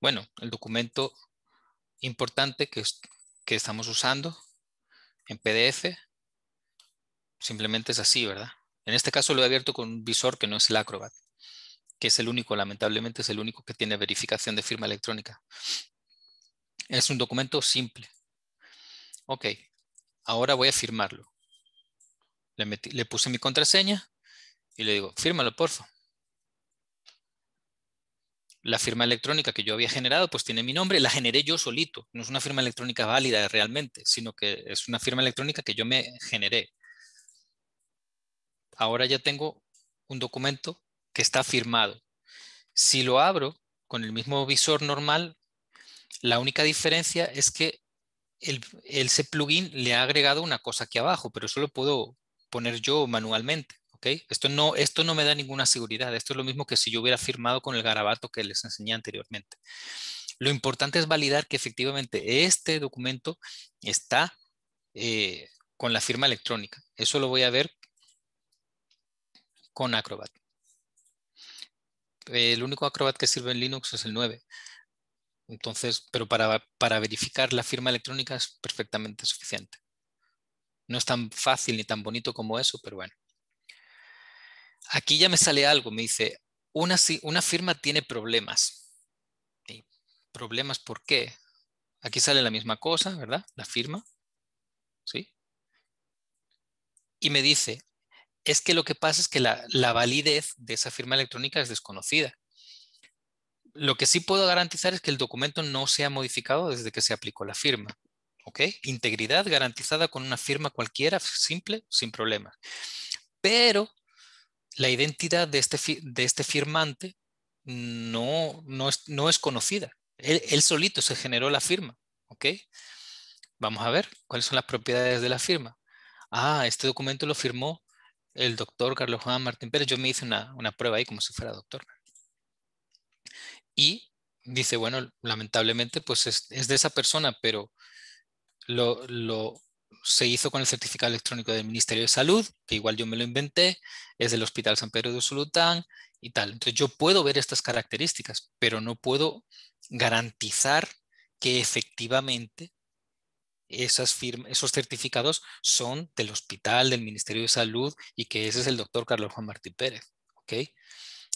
Bueno, el documento importante que estamos usando en PDF simplemente es así, ¿verdad? En este caso lo he abierto con un visor que no es el Acrobat, que es el único, lamentablemente es el único que tiene verificación de firma electrónica. Es un documento simple. Ok, ahora voy a firmarlo. Le puse mi contraseña y le digo, fírmalo, por favor. La firma electrónica que yo había generado, pues tiene mi nombre, la generé yo solito. No es una firma electrónica válida realmente, sino que es una firma electrónica que yo me generé. Ahora ya tengo un documento que está firmado. Si lo abro con el mismo visor normal, la única diferencia es que ese plugin le ha agregado una cosa aquí abajo, pero eso lo puedo poner yo manualmente. Okay. Esto no me da ninguna seguridad. Esto es lo mismo que si yo hubiera firmado con el garabato que les enseñé anteriormente. Lo importante es validar que efectivamente este documento está con la firma electrónica. Eso lo voy a ver con Acrobat. El único Acrobat que sirve en Linux es el 9. Entonces, pero para verificar la firma electrónica es perfectamente suficiente. No es tan fácil ni tan bonito como eso, pero bueno. Aquí ya me sale algo, me dice, una firma tiene problemas. ¿Problemas por qué? Aquí sale la misma cosa, ¿verdad? La firma. ¿Sí? Y me dice, es que lo que pasa es que la validez de esa firma electrónica es desconocida. Lo que sí puedo garantizar es que el documento no se ha modificado desde que se aplicó la firma. ¿Ok? Integridad garantizada con una firma cualquiera, simple, sin problemas. Pero la identidad de este firmante no es conocida. Él solito se generó la firma. ¿Ok? Vamos a ver cuáles son las propiedades de la firma. Ah, este documento lo firmó el doctor Carlos Juan Martín Pérez. Yo me hice una prueba ahí como si fuera doctor. Y dice, bueno, lamentablemente pues es de esa persona, pero se hizo con el certificado electrónico del Ministerio de Salud, que igual yo me lo inventé, es del Hospital San Pedro de Usulután y tal. Entonces yo puedo ver estas características, pero no puedo garantizar que efectivamente esos certificados son del hospital, del Ministerio de Salud y que ese es el doctor Carlos Juan Martín Pérez. ¿Okay?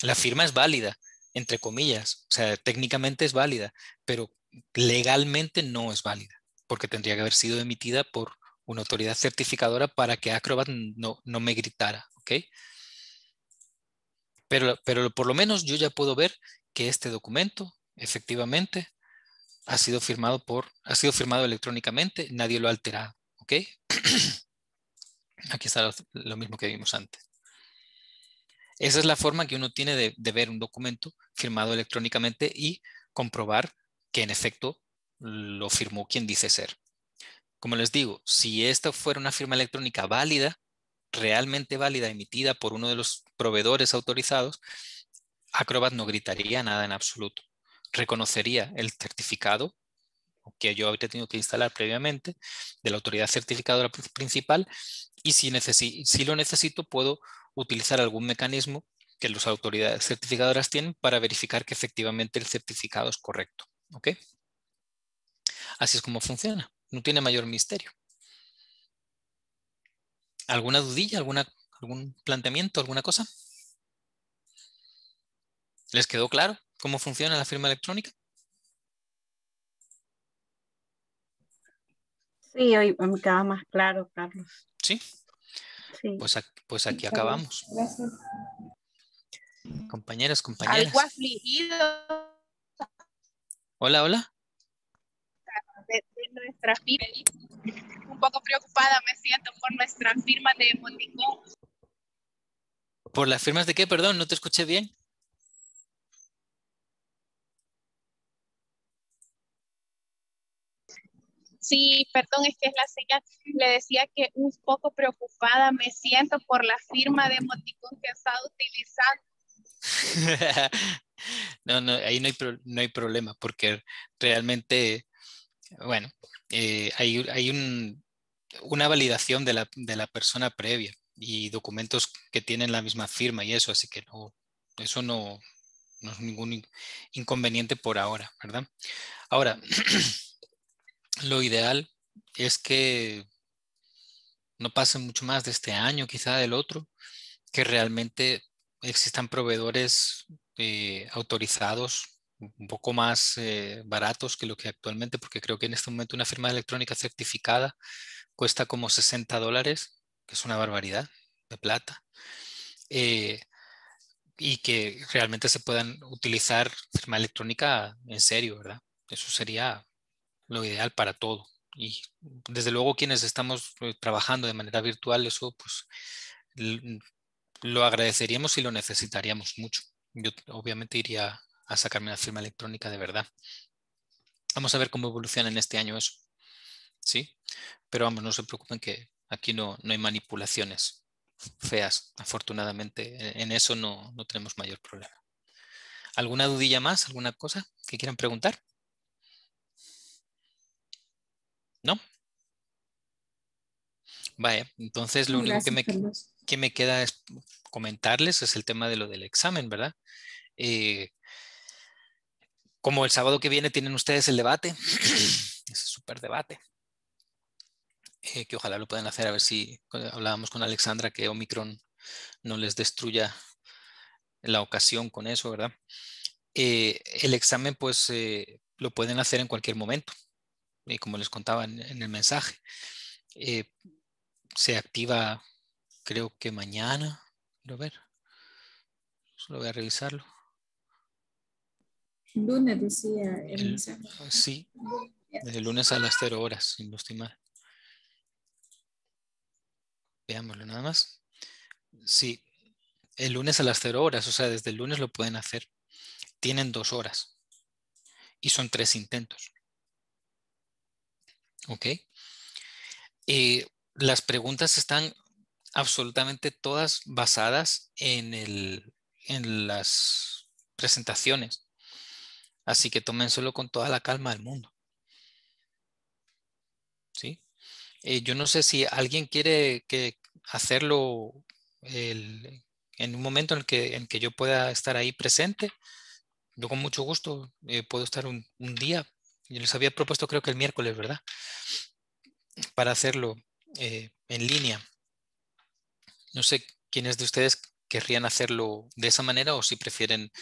La firma es válida, entre comillas, o sea, técnicamente es válida, pero legalmente no es válida, porque tendría que haber sido emitida por una autoridad certificadora para que Acrobat no me gritara. ¿Okay? Pero por lo menos yo ya puedo ver que este documento efectivamente ha sido firmado electrónicamente, nadie lo ha alterado. ¿Ok? Aquí está lo mismo que vimos antes. Esa es la forma que uno tiene de ver un documento firmado electrónicamente y comprobar que en efecto lo firmó quien dice ser. Como les digo, si esta fuera una firma electrónica válida, realmente válida, emitida por uno de los proveedores autorizados, Acrobat no gritaría nada en absoluto. Reconocería el certificado que yo habría tenido que instalar previamente de la autoridad certificadora principal y si lo necesito puedo utilizar algún mecanismo que las autoridades certificadoras tienen para verificar que efectivamente el certificado es correcto. ¿Ok? Así es como funciona. No tiene mayor misterio. ¿Alguna dudilla? ¿Algún planteamiento? ¿Alguna cosa? ¿Les quedó claro cómo funciona la firma electrónica? Sí, hoy me queda más claro, Carlos. ¿Sí? Sí. Pues aquí acabamos. Gracias. Compañeros, compañeras. Algo afligido. Hola, hola. De nuestra firma. Un poco preocupada me siento por nuestra firma de emoticón. ¿Por las firmas de qué? Perdón, no te escuché bien. Sí, perdón, es que es la señal. Le decía que un poco preocupada me siento por la firma de emoticón que está utilizando. No, ahí no hay problema porque realmente, bueno, hay una validación de la persona previa y documentos que tienen la misma firma y eso, así que no, eso no es ningún inconveniente por ahora, ¿verdad? Ahora, lo ideal es que no pasen mucho más de este año, quizá del otro, que realmente existan proveedores autorizados un poco más baratos que lo que actualmente, porque creo que en este momento una firma electrónica certificada cuesta como $60, que es una barbaridad de plata, y que realmente se puedan utilizar firma electrónica en serio, ¿verdad? Eso sería lo ideal para todo. Y desde luego quienes estamos trabajando de manera virtual, eso pues lo agradeceríamos y lo necesitaríamos mucho. Yo obviamente iría a sacarme una firma electrónica de verdad. Vamos a ver cómo evoluciona en este año eso. ¿Sí? Pero vamos, no se preocupen que aquí no hay manipulaciones feas. Afortunadamente en eso no tenemos mayor problema. ¿Alguna dudilla más? ¿Alguna cosa que quieran preguntar? ¿No? Vaya, entonces lo único que me queda es comentarles es el tema de lo del examen, ¿verdad? Como el sábado que viene tienen ustedes el debate, ese súper debate, que ojalá lo puedan hacer, a ver si hablábamos con Alexandra que Omicron no les destruya la ocasión con eso, ¿verdad? El examen pues lo pueden hacer en cualquier momento. Y como les contaba en el mensaje, se activa creo que mañana. Quiero ver, solo voy a revisarlo. Lunes decía el mensaje. Sí, desde el lunes a las 0 horas, sin estimar. Veámoslo nada más. Sí, el lunes a las 0 horas, o sea, desde el lunes lo pueden hacer. Tienen 2 horas y son 3 intentos. Ok. Las preguntas están absolutamente todas basadas en las presentaciones. Así que tómenselo con toda la calma del mundo. ¿Sí? Yo no sé si alguien quiere que hacerlo en un momento en el que yo pueda estar ahí presente. Yo con mucho gusto puedo estar un día. Yo les había propuesto creo que el miércoles, ¿verdad? Para hacerlo en línea. No sé quiénes de ustedes querrían hacerlo de esa manera o si prefieren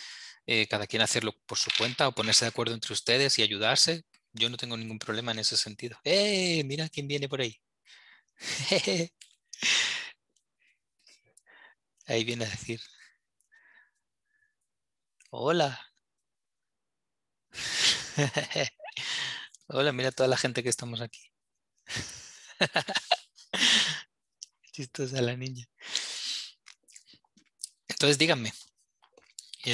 cada quien hacerlo por su cuenta o ponerse de acuerdo entre ustedes y ayudarse. Yo no tengo ningún problema en ese sentido. ¡Eh! Mira quién viene por ahí. Ahí viene a decir. Hola. Hola, mira toda la gente que estamos aquí. Chistosa la niña. Entonces díganme.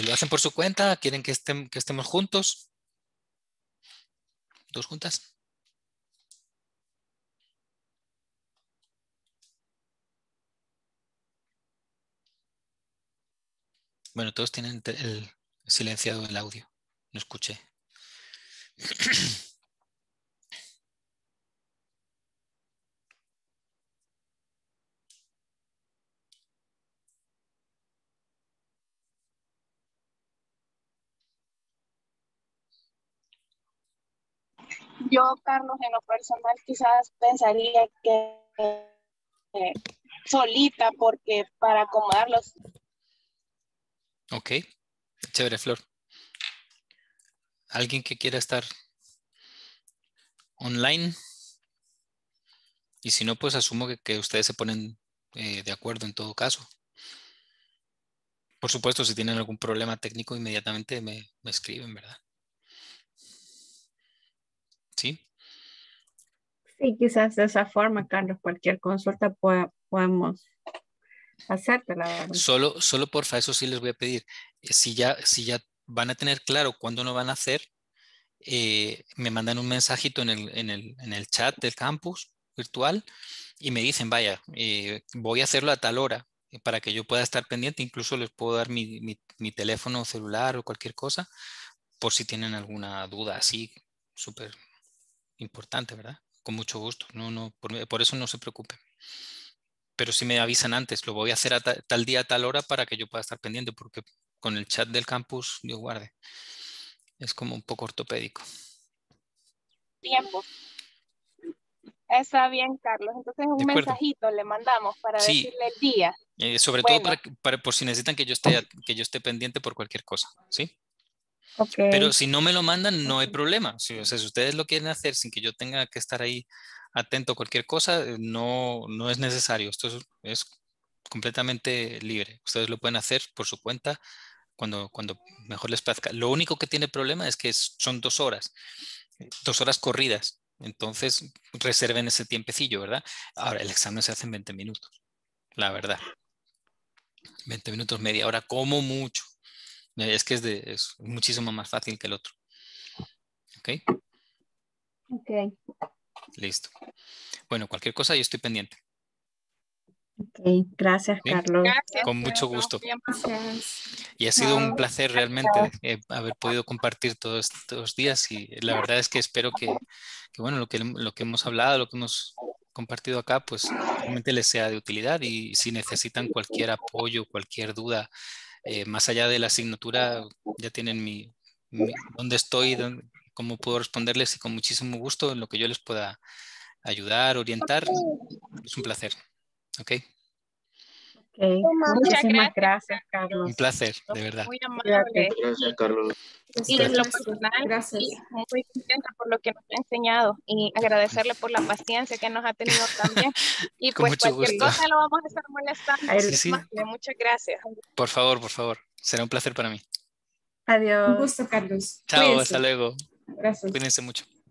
¿Lo hacen por su cuenta? ¿Quieren que estemos juntos? ¿Dos juntas? Bueno, todos tienen el silenciado el audio. No escuché. Yo, Carlos, en lo personal quizás pensaría que solita, porque para acomodarlos. Ok, chévere, Flor. ¿Alguien que quiera estar online? Y si no, pues asumo que ustedes se ponen de acuerdo en todo caso. Por supuesto, si tienen algún problema técnico, inmediatamente me escriben, ¿verdad? ¿Sí? Sí, quizás de esa forma, Carlos, cualquier consulta podemos hacértela, ¿verdad? Solo porfa, eso sí les voy a pedir. Si ya van a tener claro cuándo lo van a hacer, me mandan un mensajito en el chat del campus virtual y me dicen, vaya, voy a hacerlo a tal hora para que yo pueda estar pendiente. Incluso les puedo dar mi teléfono celular o cualquier cosa por si tienen alguna duda así súper importante, ¿verdad? Con mucho gusto. No, por eso no se preocupen. Pero si me avisan antes, lo voy a hacer a tal día, a tal hora para que yo pueda estar pendiente, porque con el chat del campus, Dios guarde, es como un poco ortopédico. Tiempo. Está bien, Carlos. Entonces un mensajito le mandamos para decirle el día. Sobre todo por si necesitan que yo esté pendiente por cualquier cosa, ¿sí? Okay. Pero si no me lo mandan, no hay problema. Si ustedes lo quieren hacer sin que yo tenga que estar ahí atento a cualquier cosa, no es necesario. Esto es completamente libre. Ustedes lo pueden hacer por su cuenta cuando mejor les plazca. Lo único que tiene problema es que son 2 horas. 2 horas corridas. Entonces, reserven ese tiempecillo, ¿verdad? Ahora, el examen se hace en 20 minutos. La verdad. 20 minutos, media hora, como mucho. Es que es muchísimo más fácil que el otro. ¿Ok? Ok. Listo. Bueno, cualquier cosa yo estoy pendiente. Ok, gracias, ¿sí? Carlos. Gracias, con mucho gusto. Y ha sido un placer realmente haber podido compartir todos estos días y la verdad es que espero que bueno, lo que hemos hablado, lo que hemos compartido acá, pues realmente les sea de utilidad y si necesitan cualquier apoyo, cualquier duda, más allá de la asignatura, ya tienen dónde estoy, cómo puedo responderles y con muchísimo gusto en lo que yo les pueda ayudar, orientar. Es un placer. ¿Ok? Okay. Muchísimas gracias, Carlos. Un placer, de verdad. Muy amable. Gracias, Carlos. Y desde lo personal, gracias. Muy contenta por lo que nos ha enseñado y agradecerle por la paciencia que nos ha tenido también. Y pues cualquier cosa lo vamos a estar molestando. Sí. Muchas gracias. Por favor. Será un placer para mí. Adiós. Un gusto, Carlos. Chao, cuídense. Hasta luego. Gracias. Cuídense mucho.